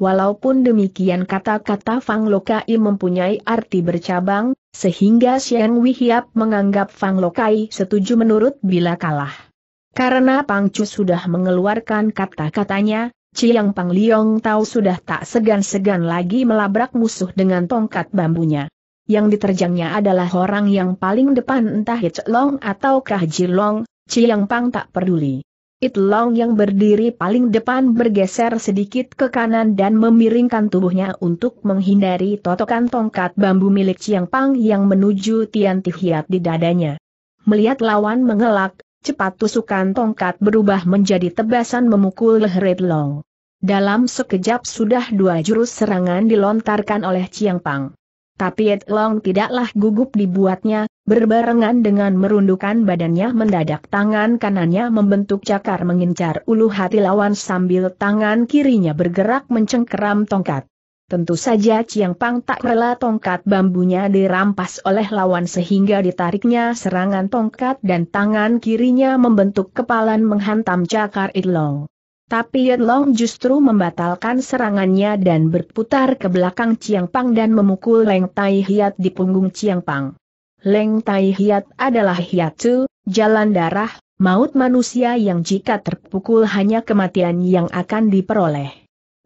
Walaupun demikian kata-kata Fang Lokai mempunyai arti bercabang, sehingga Siang Wihyap menganggap Fang Lokai setuju menurut bila kalah. Karena Pang Chu sudah mengeluarkan kata-katanya, Chiang Pang Liong Tau sudah tak segan-segan lagi melabrak musuh dengan tongkat bambunya. Yang diterjangnya adalah orang yang paling depan entah It Leong ataukah Jilong, Chiang Pang tak peduli. It Leong yang berdiri paling depan bergeser sedikit ke kanan dan memiringkan tubuhnya untuk menghindari totokan tongkat bambu milik Chiang Pang yang menuju Tian Ti Hiat di dadanya. Melihat lawan mengelak, cepat tusukan tongkat berubah menjadi tebasan memukul leher It Leong. Dalam sekejap sudah dua jurus serangan dilontarkan oleh Chiang Pang. Tapi It Leong tidaklah gugup dibuatnya. Berbarengan dengan merundukkan badannya mendadak tangan kanannya membentuk cakar mengincar ulu hati lawan sambil tangan kirinya bergerak mencengkeram tongkat. Tentu saja Chiang Pang tak rela tongkat bambunya dirampas oleh lawan sehingga ditariknya serangan tongkat dan tangan kirinya membentuk kepalan menghantam cakar It Leong. Tapi It Leong justru membatalkan serangannya dan berputar ke belakang Chiang Pang dan memukul Leng Tai Hiat di punggung Chiang Pang. Leng Tai Hiat adalah hiatu, jalan darah, maut manusia yang jika terpukul hanya kematian yang akan diperoleh.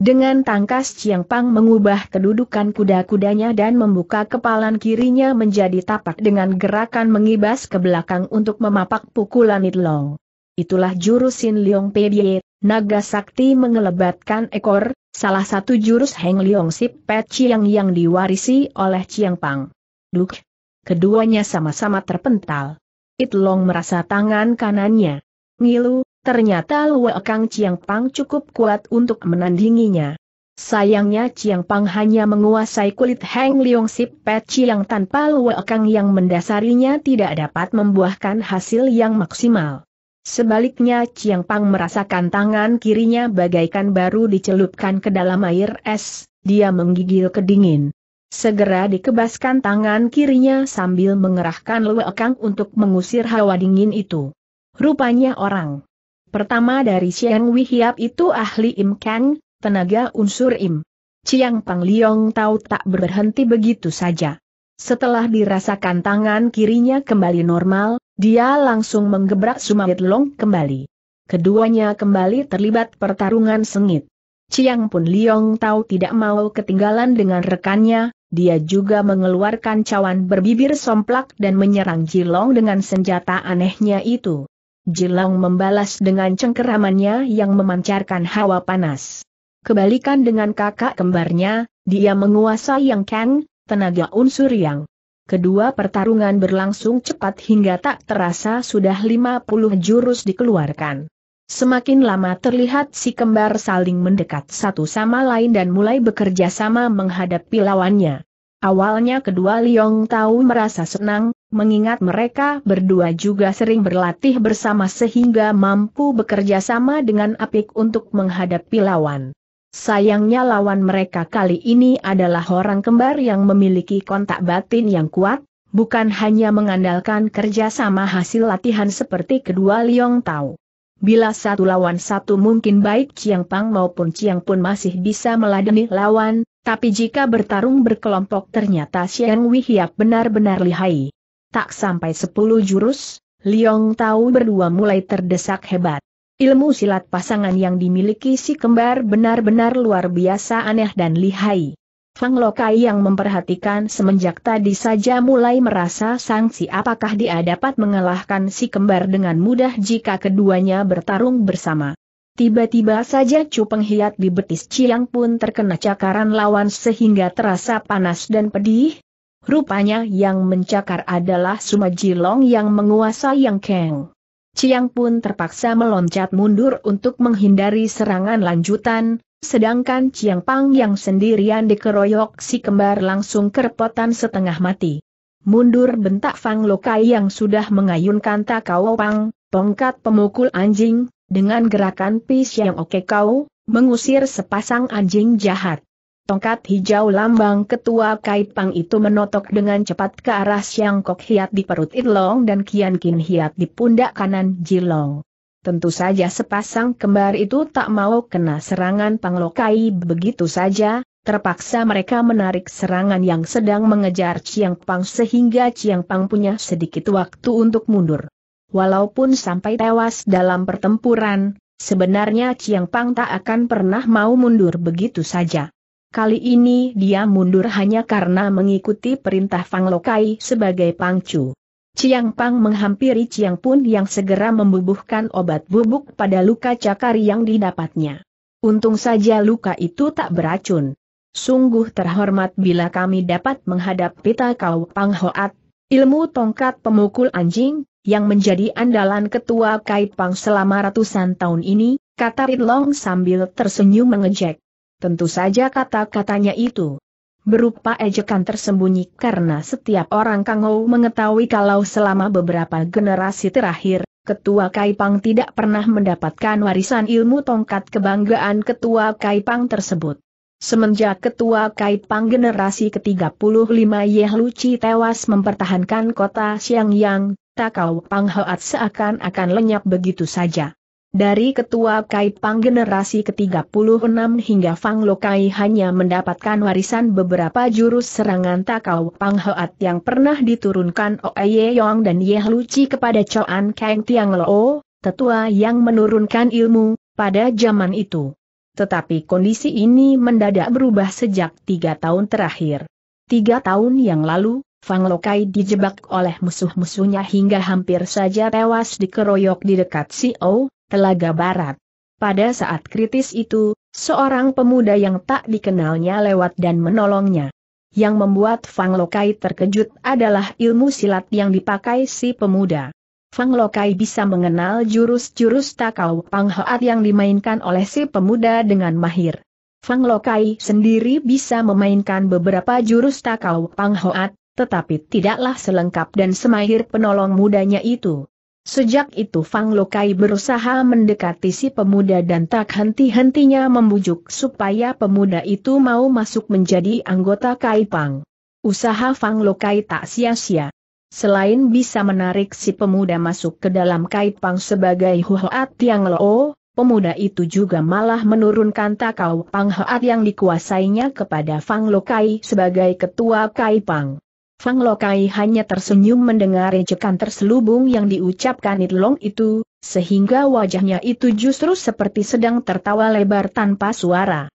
Dengan tangkas Chiang Pang mengubah kedudukan kuda-kudanya dan membuka kepalan kirinya menjadi tapak dengan gerakan mengibas ke belakang untuk memapak pukulan It Leong. Itulah jurus Sin Leong Pedie, naga sakti mengelebatkan ekor, salah satu jurus Heng Leong Sip Pet Chiang yang diwarisi oleh Chiang Pang. Duk. Keduanya sama-sama terpental. It Leong merasa tangan kanannya ngilu, ternyata Lue Kang Chiang Pang cukup kuat untuk menandinginya. Sayangnya Chiang Pang hanya menguasai kulit Heng Leong Sip Pet Chiang tanpa Lue Kang yang mendasarinya tidak dapat membuahkan hasil yang maksimal. Sebaliknya Chiang Pang merasakan tangan kirinya bagaikan baru dicelupkan ke dalam air es, dia menggigil kedingin. Segera dikebaskan tangan kirinya sambil mengerahkan Lue Kang untuk mengusir hawa dingin itu. Rupanya orang pertama dari Siang Wihiap itu ahli Im Kang, tenaga unsur Im. Chiang Pang Leong tahu tak berhenti begitu saja. Setelah dirasakan tangan kirinya kembali normal, dia langsung menggebrak Sumait Long kembali. Keduanya kembali terlibat pertarungan sengit. Chiang Pun Leong tahu tidak mau ketinggalan dengan rekannya. Dia juga mengeluarkan cawan berbibir somplak dan menyerang Jilong dengan senjata anehnya itu. Jilong membalas dengan cengkeramannya yang memancarkan hawa panas. Kebalikan dengan kakak kembarnya, dia menguasai Yang Kang, tenaga unsur Yang. Kedua pertarungan berlangsung cepat hingga tak terasa sudah lima puluh jurus dikeluarkan. Semakin lama terlihat si kembar saling mendekat satu sama lain dan mulai bekerja sama menghadapi lawannya. Awalnya kedua Leong tahu merasa senang, mengingat mereka berdua juga sering berlatih bersama sehingga mampu bekerja sama dengan apik untuk menghadapi lawan. Sayangnya lawan mereka kali ini adalah orang kembar yang memiliki kontak batin yang kuat, bukan hanya mengandalkan kerjasama hasil latihan seperti kedua Leong tahu. Bila satu lawan satu mungkin baik Chiang Pang maupun Chiang Pun masih bisa meladeni lawan, tapi jika bertarung berkelompok ternyata Siang Wihiap benar-benar lihai. Tak sampai sepuluh jurus, Leong tahu berdua mulai terdesak hebat. Ilmu silat pasangan yang dimiliki si kembar benar-benar luar biasa aneh dan lihai. Fang Lokai yang memperhatikan semenjak tadi saja mulai merasa sangsi apakah dia dapat mengalahkan si kembar dengan mudah jika keduanya bertarung bersama. Tiba-tiba saja cu penghiat di betis Chiang Pun terkena cakaran lawan sehingga terasa panas dan pedih. Rupanya yang mencakar adalah Suma Jilong yang menguasai Yang Kang. Chiang Pun terpaksa meloncat mundur untuk menghindari serangan lanjutan. Sedangkan Chiang Pang yang sendirian dikeroyok si kembar langsung kerepotan setengah mati. Mundur bentak Fang Lokai yang sudah mengayunkan Takao Pang, tongkat pemukul anjing, dengan gerakan pis yang oke kau, mengusir sepasang anjing jahat. Tongkat hijau lambang ketua Kaipang itu menotok dengan cepat ke arah Siang Kok Hiat di perut It Leong dan Kian Kin Hiat di pundak kanan Jilong. Tentu saja sepasang kembar itu tak mau kena serangan Fang Lokai begitu saja, terpaksa mereka menarik serangan yang sedang mengejar Chiang Pang sehingga Chiang Pang punya sedikit waktu untuk mundur. Walaupun sampai tewas dalam pertempuran, sebenarnya Chiang Pang tak akan pernah mau mundur begitu saja. Kali ini dia mundur hanya karena mengikuti perintah Fang Lokai sebagai Pang Chu. Chiang Pang menghampiri Chiang Pun yang segera membubuhkan obat bubuk pada luka cakar yang didapatnya. Untung saja luka itu tak beracun. Sungguh terhormat bila kami dapat menghadapi Takau Pang Hoat, ilmu tongkat pemukul anjing, yang menjadi andalan ketua Kaipang selama ratusan tahun ini, kata It Leong sambil tersenyum mengejek. Tentu saja kata-katanya itu berupa ejekan tersembunyi karena setiap orang Kangou mengetahui kalau selama beberapa generasi terakhir, ketua Kaipang tidak pernah mendapatkan warisan ilmu tongkat kebanggaan ketua Kaipang tersebut. Semenjak ketua Kaipang generasi ke tiga puluh lima Yeh Lu Cheng tewas mempertahankan kota Xiangyang, Takau Pang Hoat seakan-akan lenyap begitu saja. Dari ketua Kaipang generasi ke tiga puluh enam hingga Fang Lokai hanya mendapatkan warisan beberapa jurus serangan Takau Pang Hoat yang pernah diturunkan oleh Yeyong dan Yeh Lu Cheng kepada Choan Kang Tiang Lo, tetua yang menurunkan ilmu, pada zaman itu. Tetapi kondisi ini mendadak berubah sejak tiga tahun terakhir. Tiga tahun yang lalu, Fang Lokai dijebak oleh musuh-musuhnya hingga hampir saja tewas dikeroyok di dekat Siou, Telaga Barat. Pada saat kritis itu, seorang pemuda yang tak dikenalnya lewat dan menolongnya. Yang membuat Fang Lokai terkejut adalah ilmu silat yang dipakai si pemuda. Fang Lokai bisa mengenal jurus-jurus Takau Pang Hoat yang dimainkan oleh si pemuda dengan mahir. Fang Lokai sendiri bisa memainkan beberapa jurus Takau Pang Hoat, tetapi tidaklah selengkap dan semahir penolong mudanya itu. Sejak itu Fang Lokai berusaha mendekati si pemuda dan tak henti-hentinya membujuk supaya pemuda itu mau masuk menjadi anggota Kaipang. Usaha Fang Lokai tak sia-sia. Selain bisa menarik si pemuda masuk ke dalam Kaipang sebagai Huhoat Tiang Lo, pemuda itu juga malah menurunkan Takau Pang Hoat yang dikuasainya kepada Fang Lokai sebagai ketua Kaipang. Fang Lokai hanya tersenyum mendengar ejekan terselubung yang diucapkan It Leong itu, sehingga wajahnya itu justru seperti sedang tertawa lebar tanpa suara.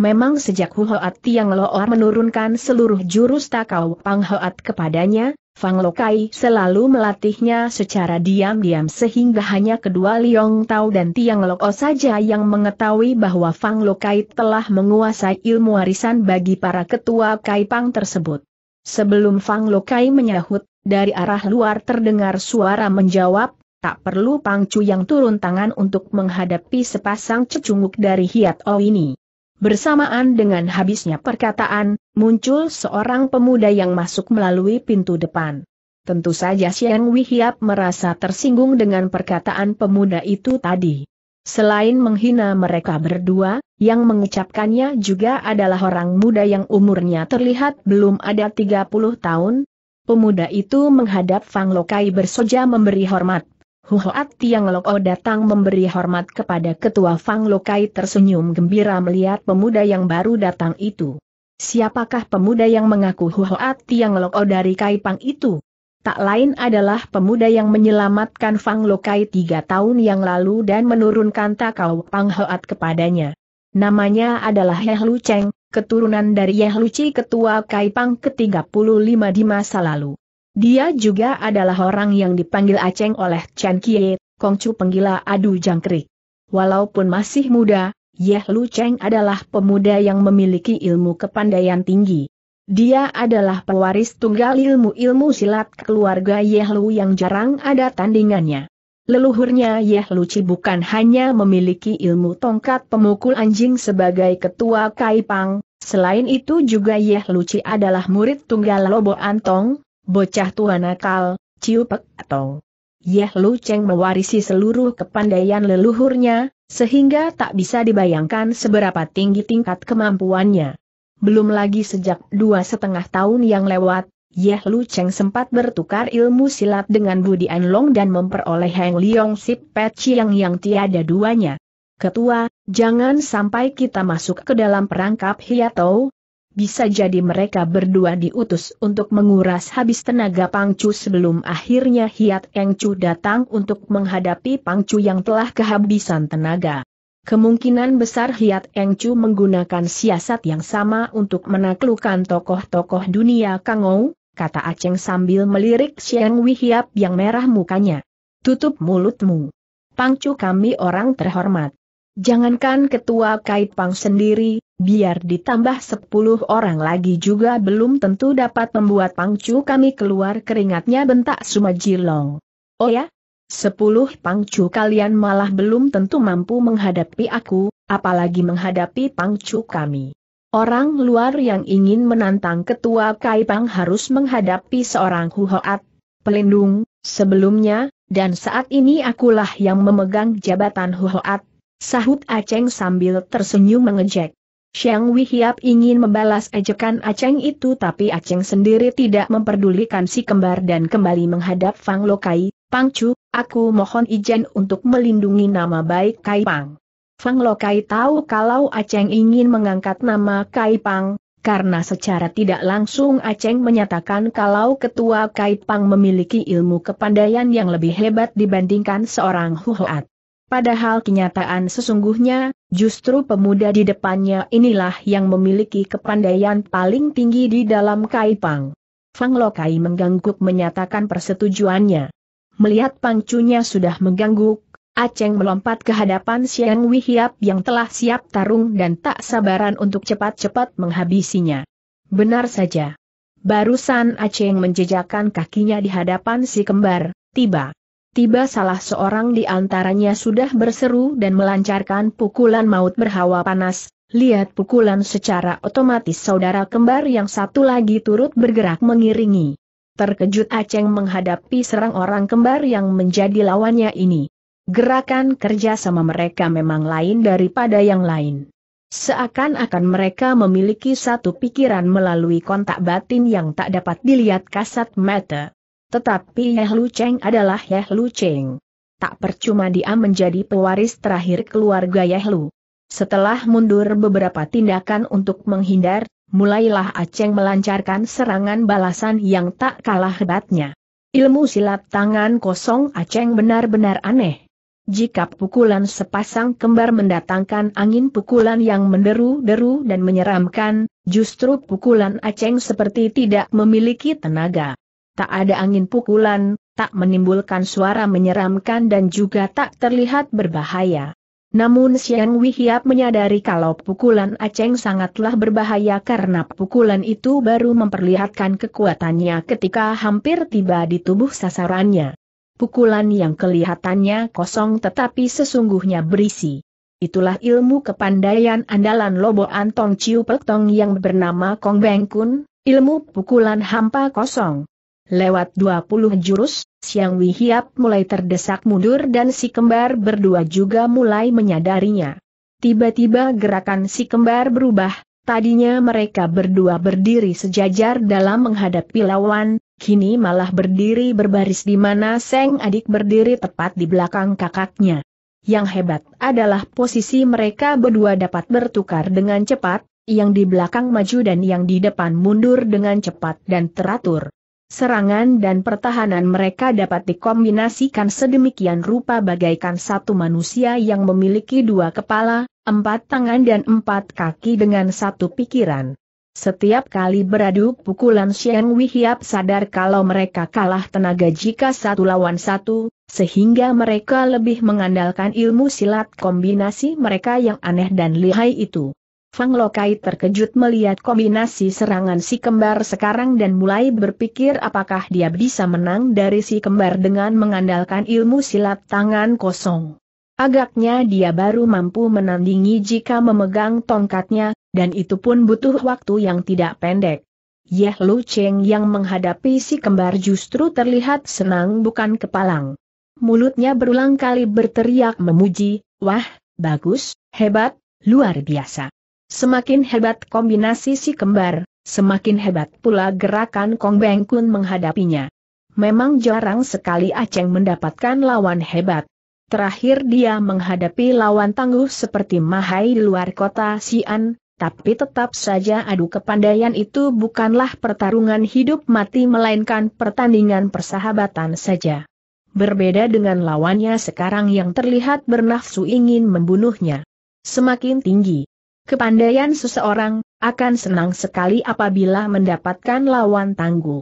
Memang sejak Huhoat Tiang Lo menurunkan seluruh jurus Takau Pang Hoat kepadanya, Fang Lokai selalu melatihnya secara diam-diam sehingga hanya kedua Liong Tao dan Tiang Lo saja yang mengetahui bahwa Fang Lokai telah menguasai ilmu warisan bagi para ketua Kaipang tersebut. Sebelum Fang Lokai menyahut, dari arah luar terdengar suara menjawab, tak perlu Pang Chu yang turun tangan untuk menghadapi sepasang cecunguk dari Hiatou ini. Bersamaan dengan habisnya perkataan, muncul seorang pemuda yang masuk melalui pintu depan. Tentu saja Xiang Wihiap merasa tersinggung dengan perkataan pemuda itu tadi. Selain menghina mereka berdua, yang mengucapkannya juga adalah orang muda yang umurnya terlihat belum ada tiga puluh tahun. Pemuda itu menghadap Fang Lokai bersoja memberi hormat. Huhoat Tiang Lo datang memberi hormat kepada ketua. Fang Lokai tersenyum gembira melihat pemuda yang baru datang itu. Siapakah pemuda yang mengaku Huhoat Tiang Lo dari Kaipang itu? Tak lain adalah pemuda yang menyelamatkan Fang Lokai tiga tahun yang lalu dan menurunkan Takau Pang Hoat kepadanya. Namanya adalah Yeh Lu Cheng, keturunan dari Yeh Lu Cheng ketua Kaipang ke tiga puluh lima di masa lalu. Dia juga adalah orang yang dipanggil Aceng oleh Chan Kie, Kongcu penggila adu jangkrik. Walaupun masih muda, Yeh Lu Cheng adalah pemuda yang memiliki ilmu kepandaian tinggi. Dia adalah pewaris tunggal ilmu-ilmu silat keluarga Yeh Lu yang jarang ada tandingannya. Leluhurnya Yeh Lu Cheng bukan hanya memiliki ilmu tongkat pemukul anjing sebagai ketua Kaipang, selain itu juga Yeh Lu Cheng adalah murid tunggal Lobo Antong, bocah tua nakal, Ciu Pek Tong. Yeh Lu Cheng mewarisi seluruh kepandaian leluhurnya, sehingga tak bisa dibayangkan seberapa tinggi tingkat kemampuannya. Belum lagi sejak dua setengah tahun yang lewat, Yeh Lu Cheng sempat bertukar ilmu silat dengan Budi Anlong dan memperoleh Heng Leong Sip Pet Chiang yang tiada duanya. Ketua, jangan sampai kita masuk ke dalam perangkap Hiatou. Bisa jadi mereka berdua diutus untuk menguras habis tenaga Pang Chu sebelum akhirnya Hiat Eng Chu datang untuk menghadapi Pang Chu yang telah kehabisan tenaga. Kemungkinan besar Hiat Eng Chu menggunakan siasat yang sama untuk menaklukkan tokoh-tokoh dunia Kangou, kata Aceng sambil melirik Xiang Wihiap yang merah mukanya. Tutup mulutmu. Pang Chu, kami orang terhormat. Jangankan ketua Kaipang sendiri, biar ditambah sepuluh orang lagi juga belum tentu dapat membuat Pang Chu kami keluar keringatnya, bentak Sumaji Long. Oh ya? Sepuluh Pang Chu kalian malah belum tentu mampu menghadapi aku, apalagi menghadapi Pang Chu kami. Orang luar yang ingin menantang ketua Kaipang harus menghadapi seorang Huhoat, pelindung, sebelumnya, dan saat ini akulah yang memegang jabatan Huhoat, sahut Aceng sambil tersenyum mengejek. Xiang Wihiap ingin membalas ejekan Aceng itu, tapi Aceng sendiri tidak memperdulikan si kembar dan kembali menghadap Fang Lokai. Pang Chu, aku mohon izin untuk melindungi nama baik Kaipang. Fang Lokai tahu kalau Aceng ingin mengangkat nama Kaipang, karena secara tidak langsung Aceng menyatakan kalau ketua Kaipang memiliki ilmu kepandaian yang lebih hebat dibandingkan seorang Huhoat. Padahal kenyataan sesungguhnya, justru pemuda di depannya inilah yang memiliki kepandaian paling tinggi di dalam Kaipang. Fang Lokai mengangguk menyatakan persetujuannya. Melihat Pang Chu-nya sudah mengangguk, Aceng melompat ke hadapan Xiang Wihiap yang telah siap tarung dan tak sabaran untuk cepat-cepat menghabisinya. Benar saja. Barusan Aceng menjejakkan kakinya di hadapan si kembar, tiba-tiba salah seorang di antaranya sudah berseru dan melancarkan pukulan maut berhawa panas. Lihat pukulan, secara otomatis saudara kembar yang satu lagi turut bergerak mengiringi. Terkejut Aceng menghadapi serang orang kembar yang menjadi lawannya ini. Gerakan kerja sama mereka memang lain daripada yang lain. Seakan-akan mereka memiliki satu pikiran melalui kontak batin yang tak dapat dilihat kasat mata. Tetapi Yeh Lu Cheng adalah Yeh Lu Cheng. Tak percuma dia menjadi pewaris terakhir keluarga Yeh Lu. Setelah mundur beberapa tindakan untuk menghindar, mulailah Aceng melancarkan serangan balasan yang tak kalah hebatnya. Ilmu silat tangan kosong Aceng benar-benar aneh. Jika pukulan sepasang kembar mendatangkan angin pukulan yang menderu-deru dan menyeramkan, justru pukulan Aceng seperti tidak memiliki tenaga. Tak ada angin pukulan, tak menimbulkan suara menyeramkan dan juga tak terlihat berbahaya. Namun Xiang Wihiap menyadari kalau pukulan Aceng sangatlah berbahaya karena pukulan itu baru memperlihatkan kekuatannya ketika hampir tiba di tubuh sasarannya. Pukulan yang kelihatannya kosong tetapi sesungguhnya berisi. Itulah ilmu kepandaian andalan Loboan Tong Chiu Pek Tong yang bernama Kong Beng Kun, ilmu pukulan hampa kosong. Lewat dua puluh jurus, Xiang Wihiap mulai terdesak mundur dan si kembar berdua juga mulai menyadarinya. Tiba-tiba gerakan si kembar berubah, tadinya mereka berdua berdiri sejajar dalam menghadapi lawan. Kini malah berdiri berbaris di mana Seng adik berdiri tepat di belakang kakaknya. Yang hebat adalah posisi mereka berdua dapat bertukar dengan cepat, yang di belakang maju dan yang di depan mundur dengan cepat dan teratur. Serangan dan pertahanan mereka dapat dikombinasikan sedemikian rupa bagaikan satu manusia yang memiliki dua kepala, empat tangan dan empat kaki dengan satu pikiran. Setiap kali beradu pukulan Xiang Wihiap sadar kalau mereka kalah tenaga jika satu lawan satu, sehingga mereka lebih mengandalkan ilmu silat kombinasi mereka yang aneh dan lihai itu. Fang Lokai terkejut melihat kombinasi serangan si kembar sekarang dan mulai berpikir apakah dia bisa menang dari si kembar dengan mengandalkan ilmu silat tangan kosong. Agaknya dia baru mampu menandingi jika memegang tongkatnya, dan itu pun butuh waktu yang tidak pendek. Yeh Lu Cheng yang menghadapi si kembar justru terlihat senang bukan kepalang. Mulutnya berulang kali berteriak memuji, wah, bagus, hebat, luar biasa. Semakin hebat kombinasi si kembar, semakin hebat pula gerakan Kong Beng Kun menghadapinya. Memang jarang sekali Aceng mendapatkan lawan hebat. Terakhir dia menghadapi lawan tangguh seperti Mahai di luar kota Xi'an, tapi tetap saja adu kepandaian itu bukanlah pertarungan hidup mati melainkan pertandingan persahabatan saja. Berbeda dengan lawannya sekarang yang terlihat bernafsu ingin membunuhnya. Semakin tinggi kepandaian seseorang, akan senang sekali apabila mendapatkan lawan tangguh.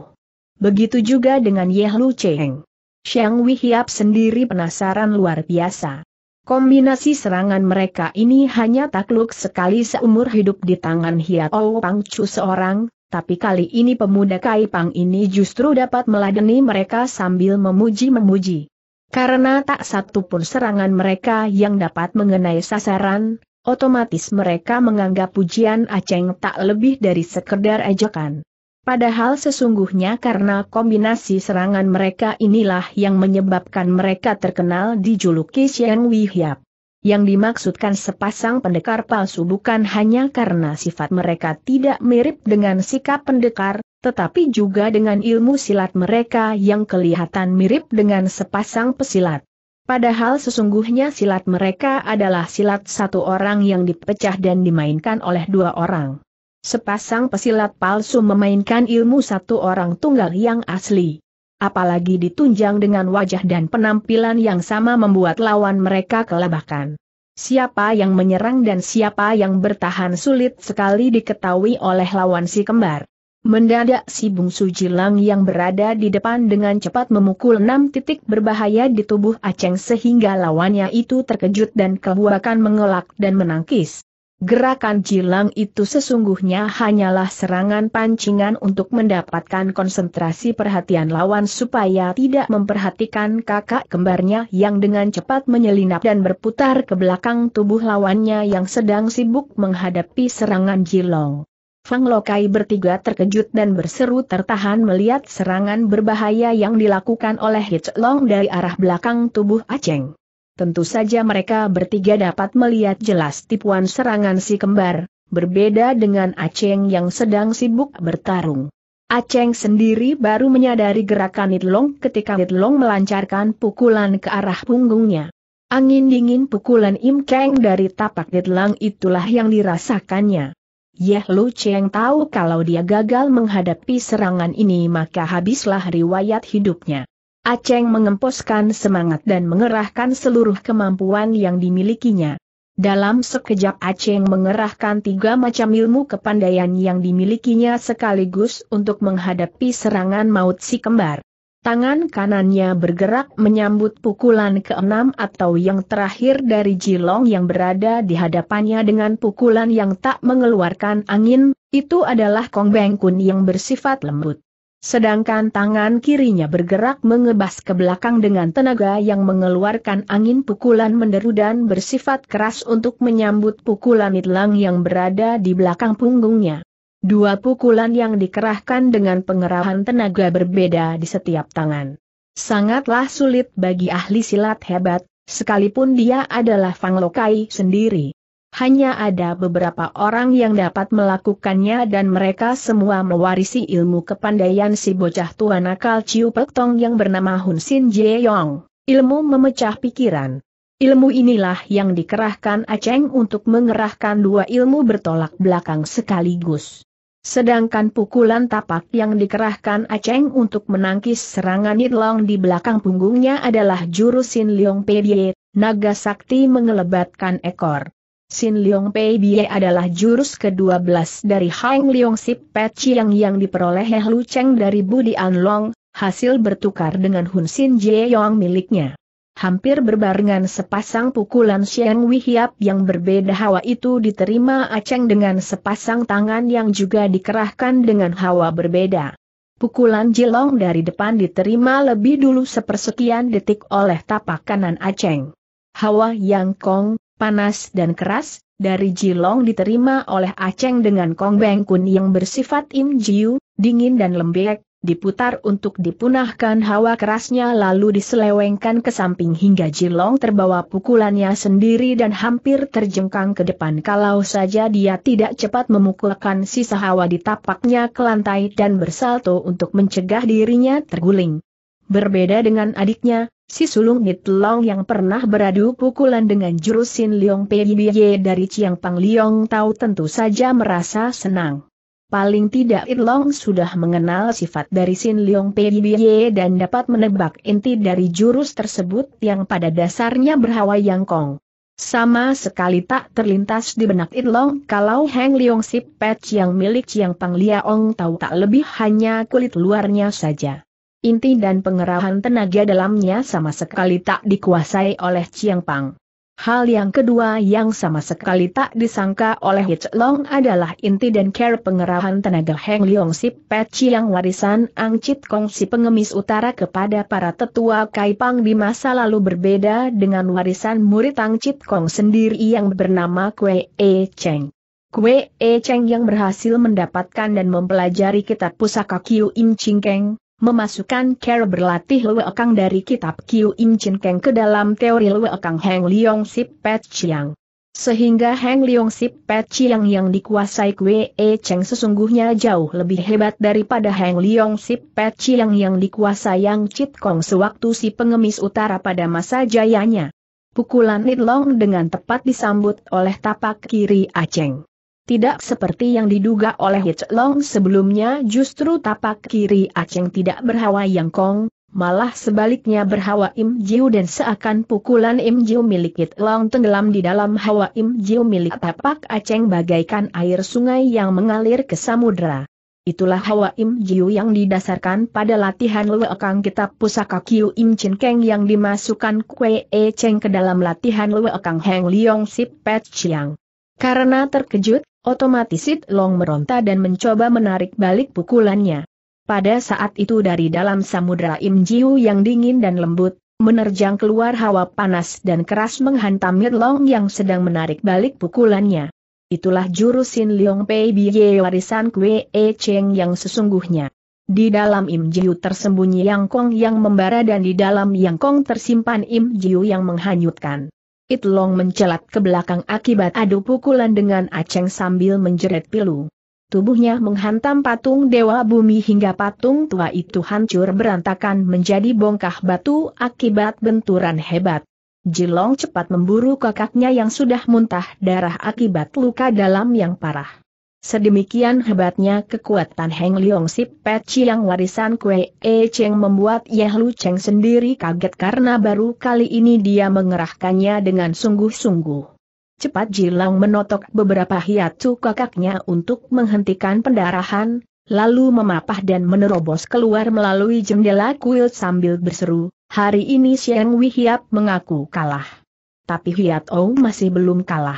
Begitu juga dengan Yeh Lu Cheng. Xiang Wihiap sendiri penasaran luar biasa. Kombinasi serangan mereka ini hanya takluk sekali seumur hidup di tangan Hiatou Pang Chu seorang, tapi kali ini pemuda Kaipang ini justru dapat meladeni mereka sambil memuji-memuji. Karena tak satu pun serangan mereka yang dapat mengenai sasaran, otomatis mereka menganggap pujian Aceng tak lebih dari sekedar ejekan. Padahal sesungguhnya karena kombinasi serangan mereka inilah yang menyebabkan mereka terkenal dijuluki Xiang Wihiap. Yang dimaksudkan sepasang pendekar palsu bukan hanya karena sifat mereka tidak mirip dengan sikap pendekar, tetapi juga dengan ilmu silat mereka yang kelihatan mirip dengan sepasang pesilat. Padahal sesungguhnya silat mereka adalah silat satu orang yang dipecah dan dimainkan oleh dua orang. Sepasang pesilat palsu memainkan ilmu satu orang tunggal yang asli. Apalagi ditunjang dengan wajah dan penampilan yang sama membuat lawan mereka kelabakan. Siapa yang menyerang dan siapa yang bertahan sulit sekali diketahui oleh lawan si kembar. Mendadak si bungsu Jilang yang berada di depan dengan cepat memukul enam titik berbahaya di tubuh Aceng sehingga lawannya itu terkejut dan kebuakan mengelak dan menangkis. Gerakan Jilang itu sesungguhnya hanyalah serangan pancingan untuk mendapatkan konsentrasi perhatian lawan supaya tidak memperhatikan kakak kembarnya yang dengan cepat menyelinap dan berputar ke belakang tubuh lawannya yang sedang sibuk menghadapi serangan Jilong. Fang Lokai bertiga terkejut dan berseru tertahan melihat serangan berbahaya yang dilakukan oleh It Leong dari arah belakang tubuh Aceng. Tentu saja mereka bertiga dapat melihat jelas tipuan serangan si kembar, berbeda dengan Aceng yang sedang sibuk bertarung. Aceng sendiri baru menyadari gerakan It Leong ketika It Leong melancarkan pukulan ke arah punggungnya. Angin dingin pukulan imkeng dari tapak It Leong itulah yang dirasakannya. Yeh Lu Cheng tahu kalau dia gagal menghadapi serangan ini maka habislah riwayat hidupnya. Aceng mengempaskan semangat dan mengerahkan seluruh kemampuan yang dimilikinya. Dalam sekejap Aceng mengerahkan tiga macam ilmu kepandaian yang dimilikinya sekaligus untuk menghadapi serangan maut si kembar. Tangan kanannya bergerak menyambut pukulan keenam atau yang terakhir dari Jilong yang berada di hadapannya dengan pukulan yang tak mengeluarkan angin, itu adalah Kong Beng Kun yang bersifat lembut. Sedangkan tangan kirinya bergerak mengebas ke belakang dengan tenaga yang mengeluarkan angin pukulan menderu dan bersifat keras untuk menyambut pukulan It Leong yang berada di belakang punggungnya. Dua pukulan yang dikerahkan dengan pengerahan tenaga berbeda di setiap tangan. Sangatlah sulit bagi ahli silat hebat, sekalipun dia adalah Fang Lokai sendiri. Hanya ada beberapa orang yang dapat melakukannya dan mereka semua mewarisi ilmu kepandaian si bocah tua nakal Ciu Pek Tong yang bernama Hun Sin Jeong, ilmu memecah pikiran. Ilmu inilah yang dikerahkan Aceng untuk mengerahkan dua ilmu bertolak belakang sekaligus. Sedangkan pukulan tapak yang dikerahkan Aceng untuk menangkis serangan It Leong di belakang punggungnya adalah jurus Sin Leong Pedie, naga sakti mengelebatkan ekor. Sin Leong Pei Bie adalah jurus kedua belas dari Hang Leong Sip Pet Chiang yang diperoleh Yeh Lu Cheng dari Budi Anlong, hasil bertukar dengan Hun Sin Jeong miliknya. Hampir berbarengan sepasang pukulan Xiang Wihiap yang berbeda hawa itu diterima Aceng dengan sepasang tangan yang juga dikerahkan dengan hawa berbeda. Pukulan Jilong dari depan diterima lebih dulu sepersekian detik oleh tapak kanan Aceng. Hawa yang kong, panas dan keras, dari Jilong diterima oleh Aceng dengan Kong Beng Kun yang bersifat Im Jiu, dingin dan lembek, diputar untuk dipunahkan hawa kerasnya lalu diselewengkan ke samping hingga Jilong terbawa pukulannya sendiri dan hampir terjengkang ke depan kalau saja dia tidak cepat memukulkan sisa hawa di tapaknya ke lantai dan bersalto untuk mencegah dirinya terguling. Berbeda dengan adiknya, si sulung It Leong yang pernah beradu pukulan dengan jurus Sin Leong P I B Y dari Chiang Pang Leong tahu tentu saja merasa senang. Paling tidak It Leong sudah mengenal sifat dari Sin Leong P I B Y dan dapat menebak inti dari jurus tersebut yang pada dasarnya berhawa yang kong. Sama sekali tak terlintas di benak It Leong kalau Heng Leong si pet yang milik Chiang Pang Liaong tahu tak lebih hanya kulit luarnya saja. Inti dan pengerahan tenaga dalamnya sama sekali tak dikuasai oleh Chiang Pang. Hal yang kedua yang sama sekali tak disangka oleh It Leong adalah inti dan care pengerahan tenaga Heng Leong si pet yang warisan Ang Chit Kong si pengemis utara kepada para tetua Kaipang di masa lalu berbeda dengan warisan murid Ang Chit Kong sendiri yang bernama Kwee Cheng. Kwee Cheng yang berhasil mendapatkan dan mempelajari kitab pusaka Kyu Im Ching Keng, memasukkan cara berlatih Lue Kang dari kitab Kyu Im Chin Keng ke dalam teori Lue Kang Heng Leong Si Pet Chiang. Sehingga Heng Leong Si Pet Chiang yang dikuasai Kwee Cheng sesungguhnya jauh lebih hebat daripada Heng Leong Si Pet Chiang yang dikuasai Yang Chit Kong sewaktu si pengemis utara pada masa jayanya. Pukulan It Leong dengan tepat disambut oleh tapak kiri Aceng. Tidak seperti yang diduga oleh It Leong sebelumnya, justru tapak kiri Aceng tidak berhawa Yang Kong, malah sebaliknya berhawa Im Jiu dan seakan pukulan Im Jiu milik It Leong tenggelam di dalam hawa Im Jiu milik tapak Aceng bagaikan air sungai yang mengalir ke samudera. Itulah hawa Im Jiu yang didasarkan pada latihan Lue Kang kitab pusaka Kyu Im Chin Keng yang dimasukkan Kwee Cheng ke dalam latihan Lue Kang Heng Leong Si Pet Chiang. Karena terkejut, otomatis It Leong meronta dan mencoba menarik balik pukulannya. Pada saat itu dari dalam samudera Im Jiu yang dingin dan lembut, menerjang keluar hawa panas dan keras menghantam It Leong yang sedang menarik balik pukulannya. Itulah jurus Sin Leong Pei Biye warisan Kwee Cheng yang sesungguhnya. Di dalam Im Jiu tersembunyi Yang Kong yang membara dan di dalam Yang Kong tersimpan Im Jiu yang menghanyutkan. It Leong mencelat ke belakang akibat adu pukulan dengan Aceng sambil menjerit pilu. Tubuhnya menghantam patung Dewa Bumi hingga patung tua itu hancur berantakan menjadi bongkah batu akibat benturan hebat. Jilo Hujan cepat memburu kakaknya yang sudah muntah darah akibat luka dalam yang parah. Sedemikian hebatnya kekuatan Heng Leong Si Pet Chiang warisan Kwee Cheng membuat Yeh Lu Cheng sendiri kaget karena baru kali ini dia mengerahkannya dengan sungguh-sungguh. Cepat Jilo Hujan menotok beberapa hiatu kakaknya untuk menghentikan pendarahan, lalu memapah dan menerobos keluar melalui jendela kuil sambil berseru, "Hari ini Siang Wei Hiap mengaku kalah." Tapi Hiatou masih belum kalah.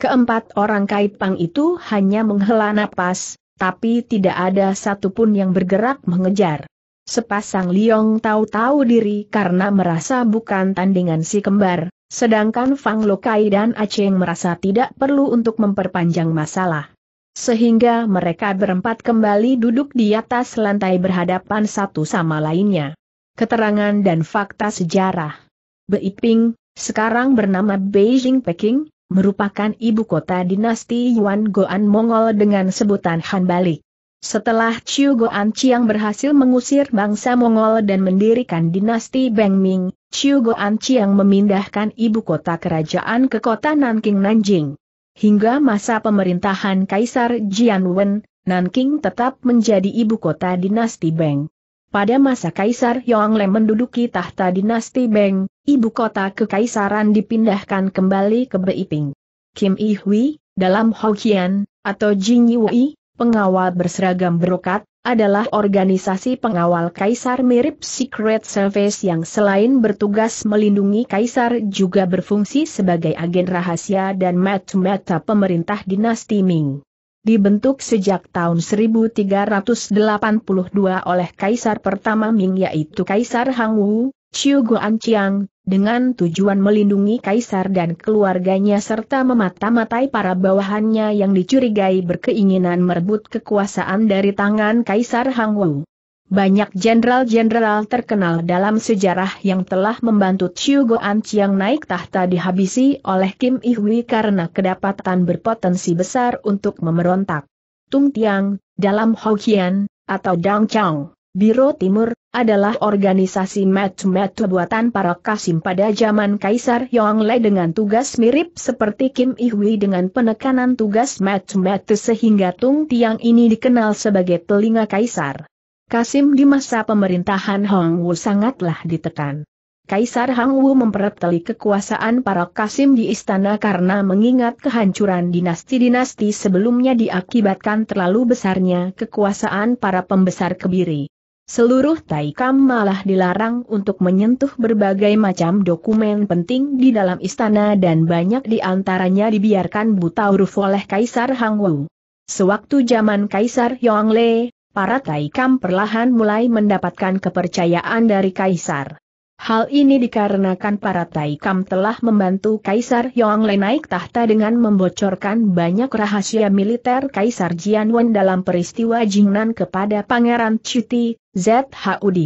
Keempat orang Kaipang itu hanya menghela napas, tapi tidak ada satupun yang bergerak mengejar. Sepasang Leong tahu-tahu diri karena merasa bukan tandingan si kembar, sedangkan Fang Lokai dan Aceng merasa tidak perlu untuk memperpanjang masalah. Sehingga mereka berempat kembali duduk di atas lantai berhadapan satu sama lainnya. Keterangan dan fakta sejarah. Beiping, sekarang bernama Beijing Peking, merupakan ibu kota dinasti Yuan Goan Mongol dengan sebutan Han Balik. Setelah Chiu Goan Chiang berhasil mengusir bangsa Mongol dan mendirikan dinasti Beng Ming, Chiu Goan Chiang memindahkan ibu kota kerajaan ke kota Nanking Nanjing. Hingga masa pemerintahan Kaisar Jianwen, Nanking tetap menjadi ibu kota dinasti Beng. Pada masa Kaisar Yongle menduduki tahta dinasti Beng, ibu kota kekaisaran dipindahkan kembali ke Beiping. Kimi Hui, dalam Hokian, atau Jingyi Wei, pengawal berseragam berokat, adalah organisasi pengawal kaisar mirip Secret Service yang selain bertugas melindungi kaisar juga berfungsi sebagai agen rahasia dan mata-mata pemerintah dinasti Ming. Dibentuk sejak tahun seribu tiga ratus delapan puluh dua oleh kaisar pertama Ming yaitu Kaisar Hang Wu, Chiu Goan Chiang, dengan tujuan melindungi kaisar dan keluarganya serta memata-matai para bawahannya yang dicurigai berkeinginan merebut kekuasaan dari tangan Kaisar Hang Wu. Banyak jenderal-jenderal terkenal dalam sejarah yang telah membantu Chiu Goan Chiang naik tahta dihabisi oleh Kimi Hui karena kedapatan berpotensi besar untuk memerontak. Tung Tiang, dalam Hokian, atau Dang Chang, Biro Timur, adalah organisasi mata-mata buatan para kasim pada zaman Kaisar Yongle dengan tugas mirip seperti Kimi Hui dengan penekanan tugas mata-mata sehingga Tung Tiang ini dikenal sebagai telinga kaisar. Kasim di masa pemerintahan Hong Wu sangatlah ditekan. Kaisar Hang Wu memperteli kekuasaan para kasim di istana karena mengingat kehancuran dinasti-dinasti sebelumnya diakibatkan terlalu besarnya kekuasaan para pembesar kebiri. Seluruh Taikam malah dilarang untuk menyentuh berbagai macam dokumen penting di dalam istana dan banyak di antaranya dibiarkan buta huruf oleh Kaisar Hang Wu. Sewaktu zaman Kaisar Yongle, para Taikam perlahan mulai mendapatkan kepercayaan dari Kaisar. Hal ini dikarenakan para Taikam telah membantu Kaisar Yongle naik tahta dengan membocorkan banyak rahasia militer Kaisar Jianwen dalam peristiwa Jingnan kepada Pangeran Chiti, Zhud.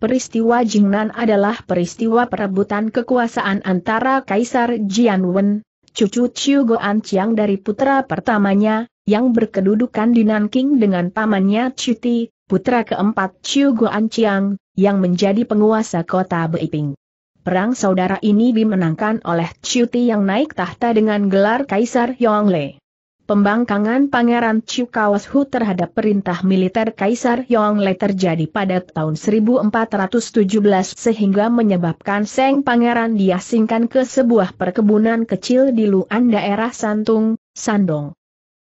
Peristiwa Jingnan adalah peristiwa perebutan kekuasaan antara Kaisar Jianwen, cucu Chiu Goan Chiang dari putra pertamanya, yang berkedudukan di Nanking dengan pamannya Chiti, putra keempat Chiu Goan Chiang, yang menjadi penguasa kota Beiping. Perang saudara ini dimenangkan oleh Chiu Ti yang naik tahta dengan gelar Kaisar Yongle. Pembangkangan Pangeran Chiu Kawas Hu terhadap perintah militer Kaisar Yongle terjadi pada tahun seribu empat ratus tujuh belas sehingga menyebabkan Seng Pangeran diasingkan ke sebuah perkebunan kecil di Luan daerah Santung, Sandong.